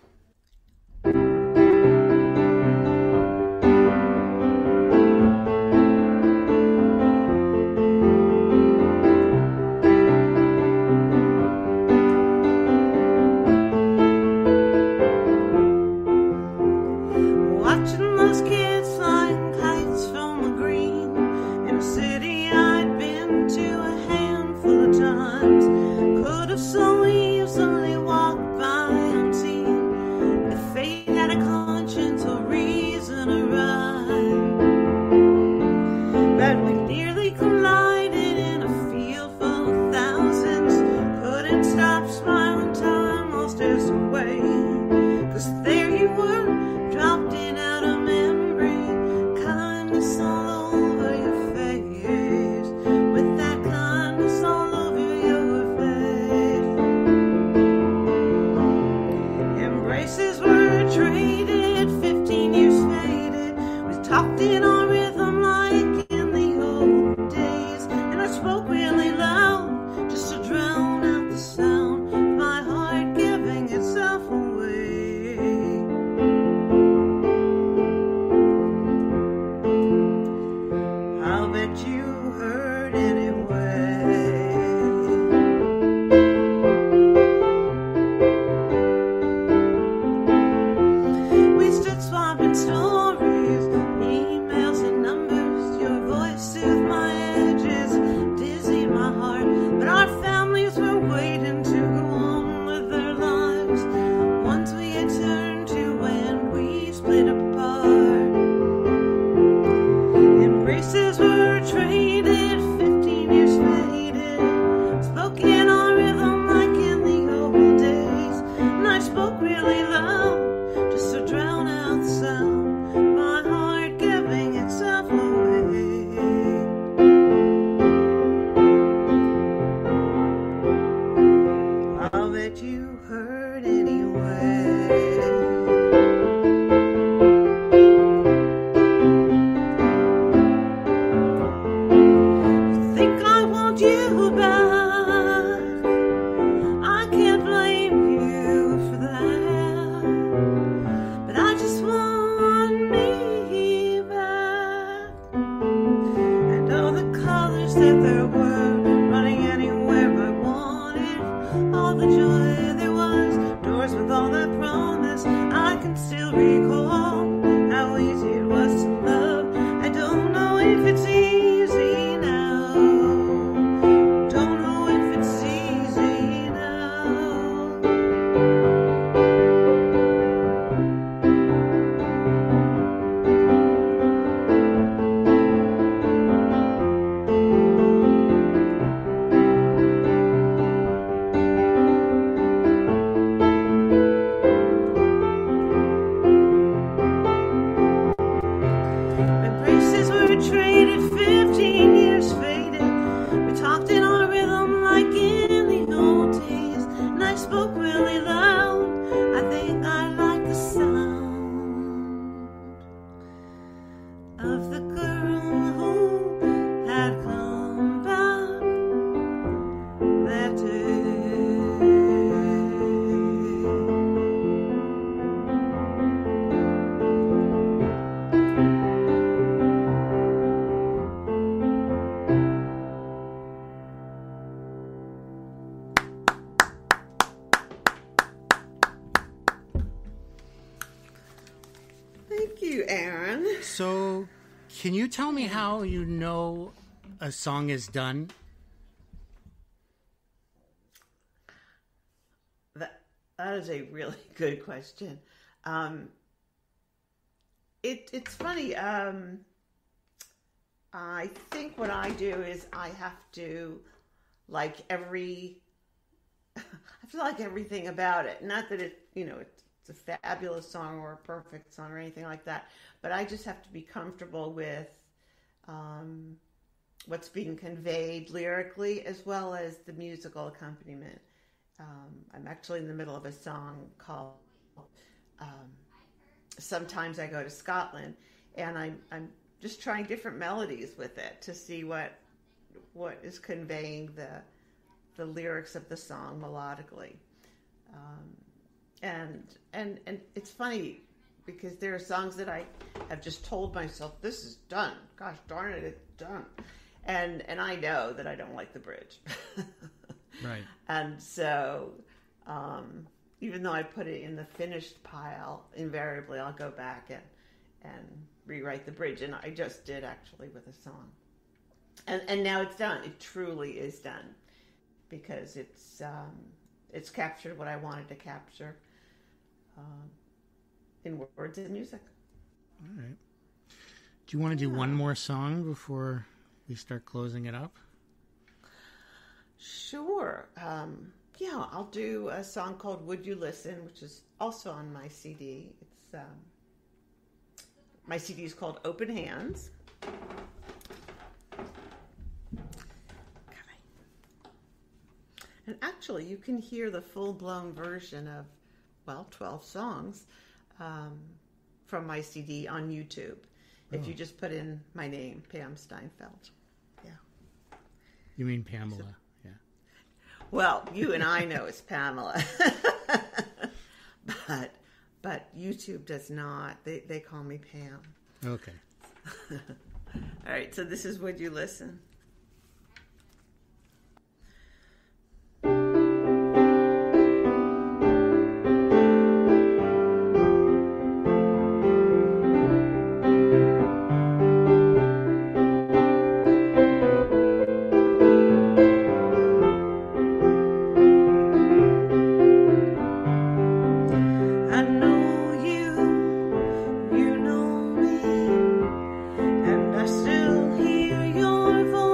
Can you tell me how you know a song is done? That is a really good question. It's funny. I think what I do is I have to like I feel like everything about it. Not that it, you know, it's a fabulous song or a perfect song or anything like that, but I just have to be comfortable with what's being conveyed lyrically as well as the musical accompaniment. I'm actually in the middle of a song called Sometimes I Go to Scotland, and I'm just trying different melodies with it to see what is conveying the lyrics of the song melodically. And it's funny because there are songs that I have just told myself, this is done. Gosh darn it, it's done. And I know that I don't like the bridge. Right. And so even though I put it in the finished pile, invariably I'll go back and rewrite the bridge. And I just did actually with a song. And now it's done. It truly is done because it's captured what I wanted to capture in words and music. All right. Do you want to do one more song before we start closing it up? Sure. Yeah, I'll do a song called Would You Listen, which is also on my CD. It's my CD is called Open Hands. And actually, you can hear the full-blown version of, 12 songs from my CD on YouTube. Oh. If you just put in my name, Pam Steinfeld. Yeah. You mean Pamela, yeah. Well, you and I know it's Pamela. But YouTube does not. They call me Pam. Okay. All right, so this is Would You Listen? You know me, and I still hear your voice.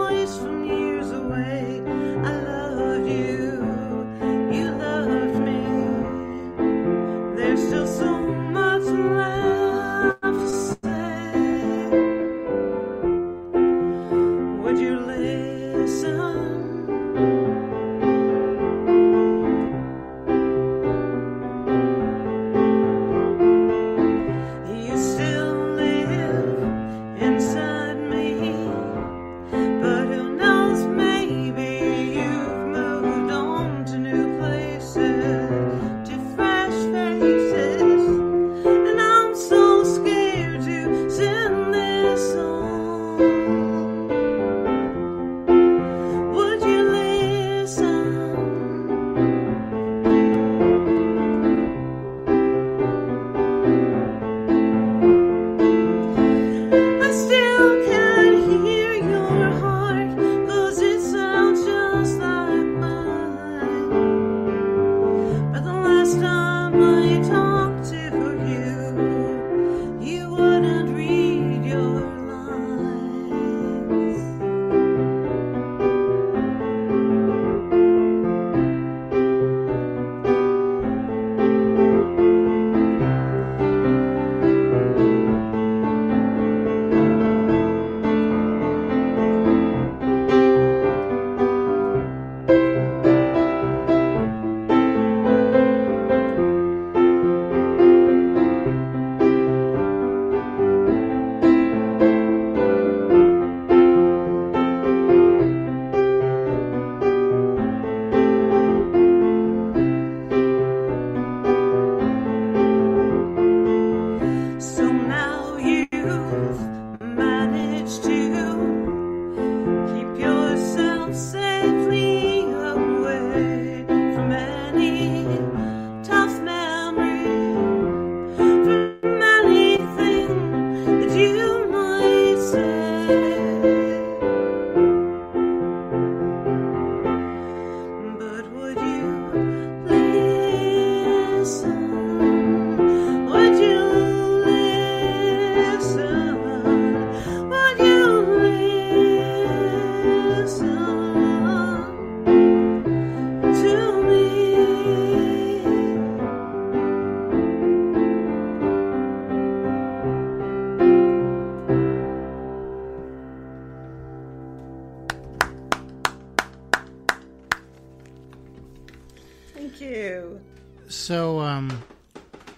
Thank you. So,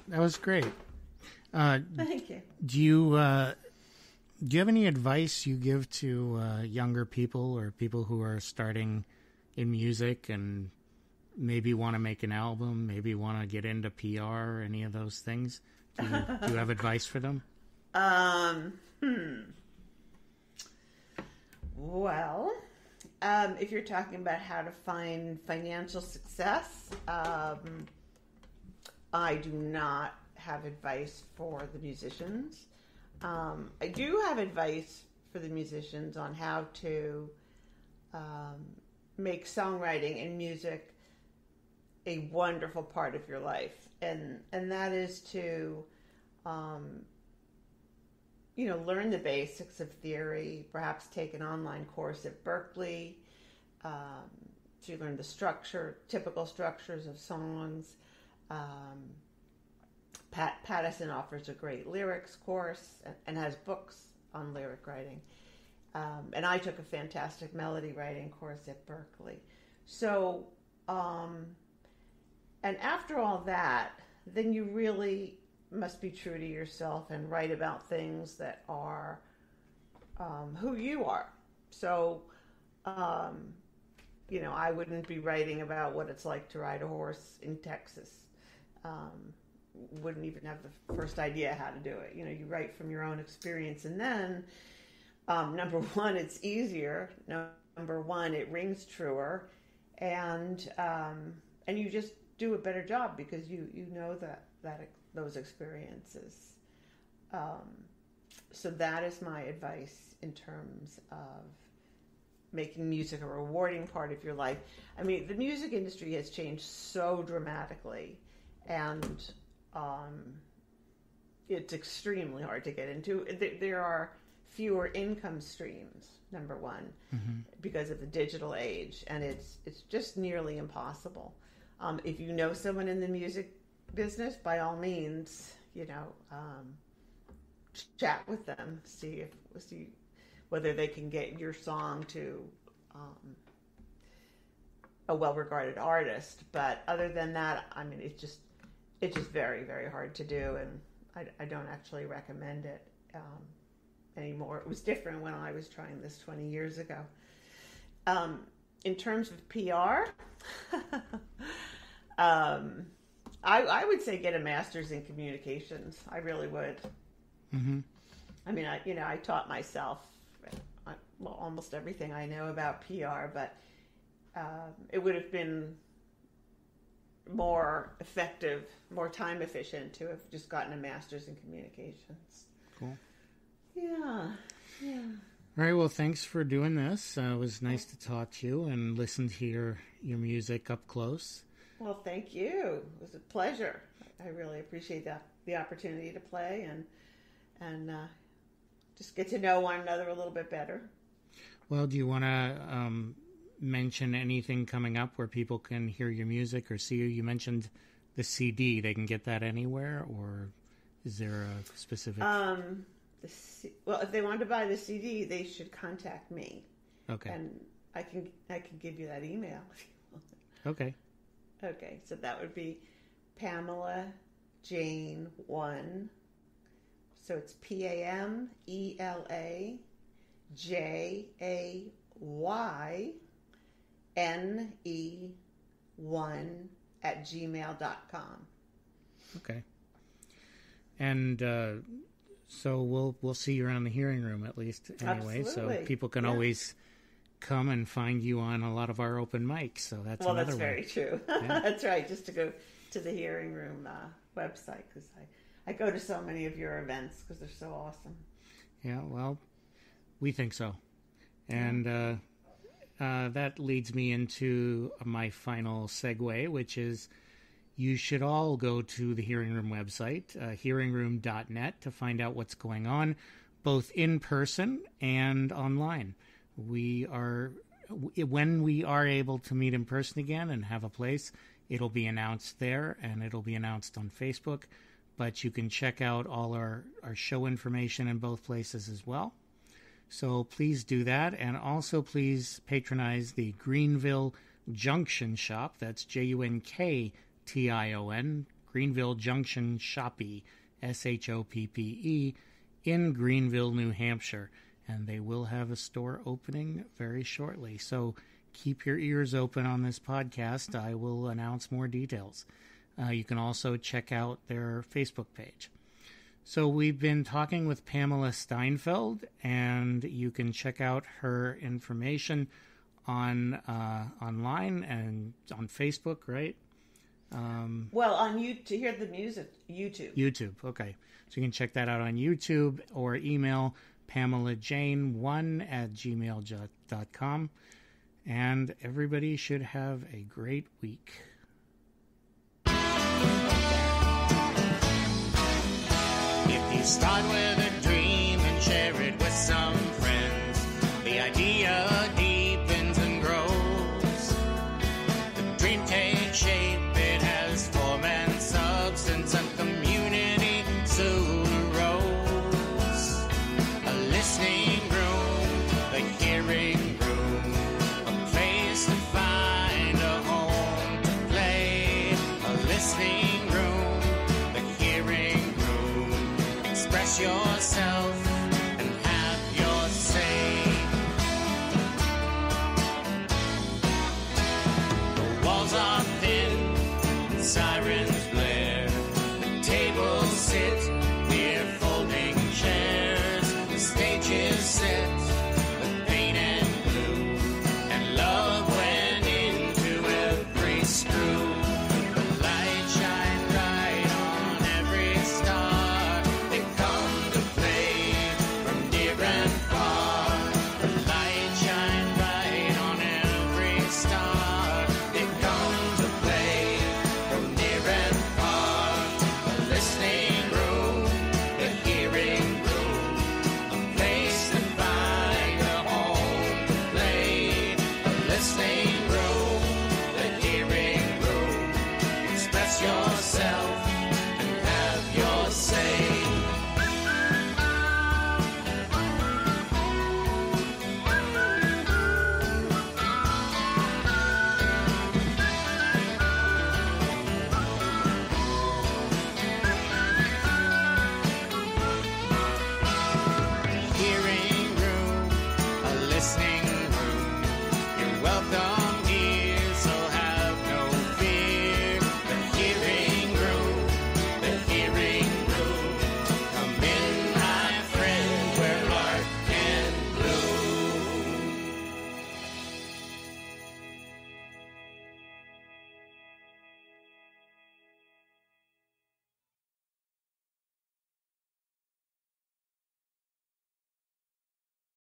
that was great. Thank you. Do you have any advice you give to younger people or people who are starting in music and maybe want to make an album, maybe want to get into PR, any of those things? Do you have advice for them? Well, if you're talking about how to find financial success, I do not have advice for the musicians. I do have advice for the musicians on how to make songwriting and music a wonderful part of your life, and that is to learn the basics of theory, perhaps take an online course at Berklee to learn the typical structures of songs. Pat Patterson offers a great lyrics course and has books on lyric writing. And I took a fantastic melody writing course at Berklee. So, and after all that, then you really must be true to yourself and write about things that are who you are. So, I wouldn't be writing about what it's like to ride a horse in Texas. Wouldn't even have the first idea how to do it. You write from your own experience, and then number one, it's easier. Number one, it rings truer, and you just do a better job because you know that those experiences. So that is my advice in terms of making music a rewarding part of your life. I mean, the music industry has changed so dramatically, and it's extremely hard to get into. There are fewer income streams, number one, because of the digital age, and it's just nearly impossible. If you know someone in the music business, by all means, chat with them, see whether they can get your song to a well-regarded artist. But other than that, I mean, it's just very, very hard to do, and I don't actually recommend it anymore. It was different when I was trying this 20 years ago. In terms of PR, I would say get a master's in communications. I really would. Mm-hmm. I mean, I taught myself almost everything I know about PR, but it would have been more effective, more time efficient to have just gotten a master's in communications. Cool. Yeah. All right. Well, thanks for doing this. It was nice to talk to you and listen to your music up close. Well, thank you. It was a pleasure. I really appreciate the opportunity to play and just get to know one another a little bit better. Well, do you want to mention anything coming up where people can hear your music or see you? You mentioned the CD. They can get that anywhere, or is there a specific? Well, if they want to buy the CD, they should contact me. Okay. And I can give you that email if you want. Okay. Okay. So that would be Pamela Jane 1. So it's PamelaJayne1@gmail.com. Okay. And so we'll see you around the Hearing Room at least anyway. Absolutely. So people can always come and find you on a lot of our open mics. So that's another one. Well, that's very true. Yeah. That's right. Just to go to the Hearing Room website, because I go to so many of your events because they're so awesome. Yeah, well, we think so. And that leads me into my final segue, which is you should all go to the Hearing Room website, hearingroom.net, to find out what's going on, both in person and online. When we are able to meet in person again and have a place, it'll be announced there, and it'll be announced on Facebook. But you can check out all our show information in both places as well. So please do that, and also please patronize the Greenville Junction Shop. That's Junction, Greenville Junction Shoppe, Shoppe, in Greenville, New Hampshire. And they will have a store opening very shortly. So keep your ears open on this podcast. I will announce more details. You can also check out their Facebook page. So we've been talking with Pamela Steinfeld, and you can check out her information on online and on Facebook, right? Well, on YouTube, to hear the music, YouTube. YouTube, okay. So you can check that out on YouTube or email pamelajane1@gmail.com. And everybody should have a great week. If you start with a dream and share it with some friends, the idea deepens and grows. The dream takes shape, it has form and substance, and community soon arose. A listening room, a hearing room, a place to find a home to play, a listening yourself and have your say. The walls are thin and sirens blare. The tables sit near folding chairs. The stage is set with paint and blue and love went into every screen.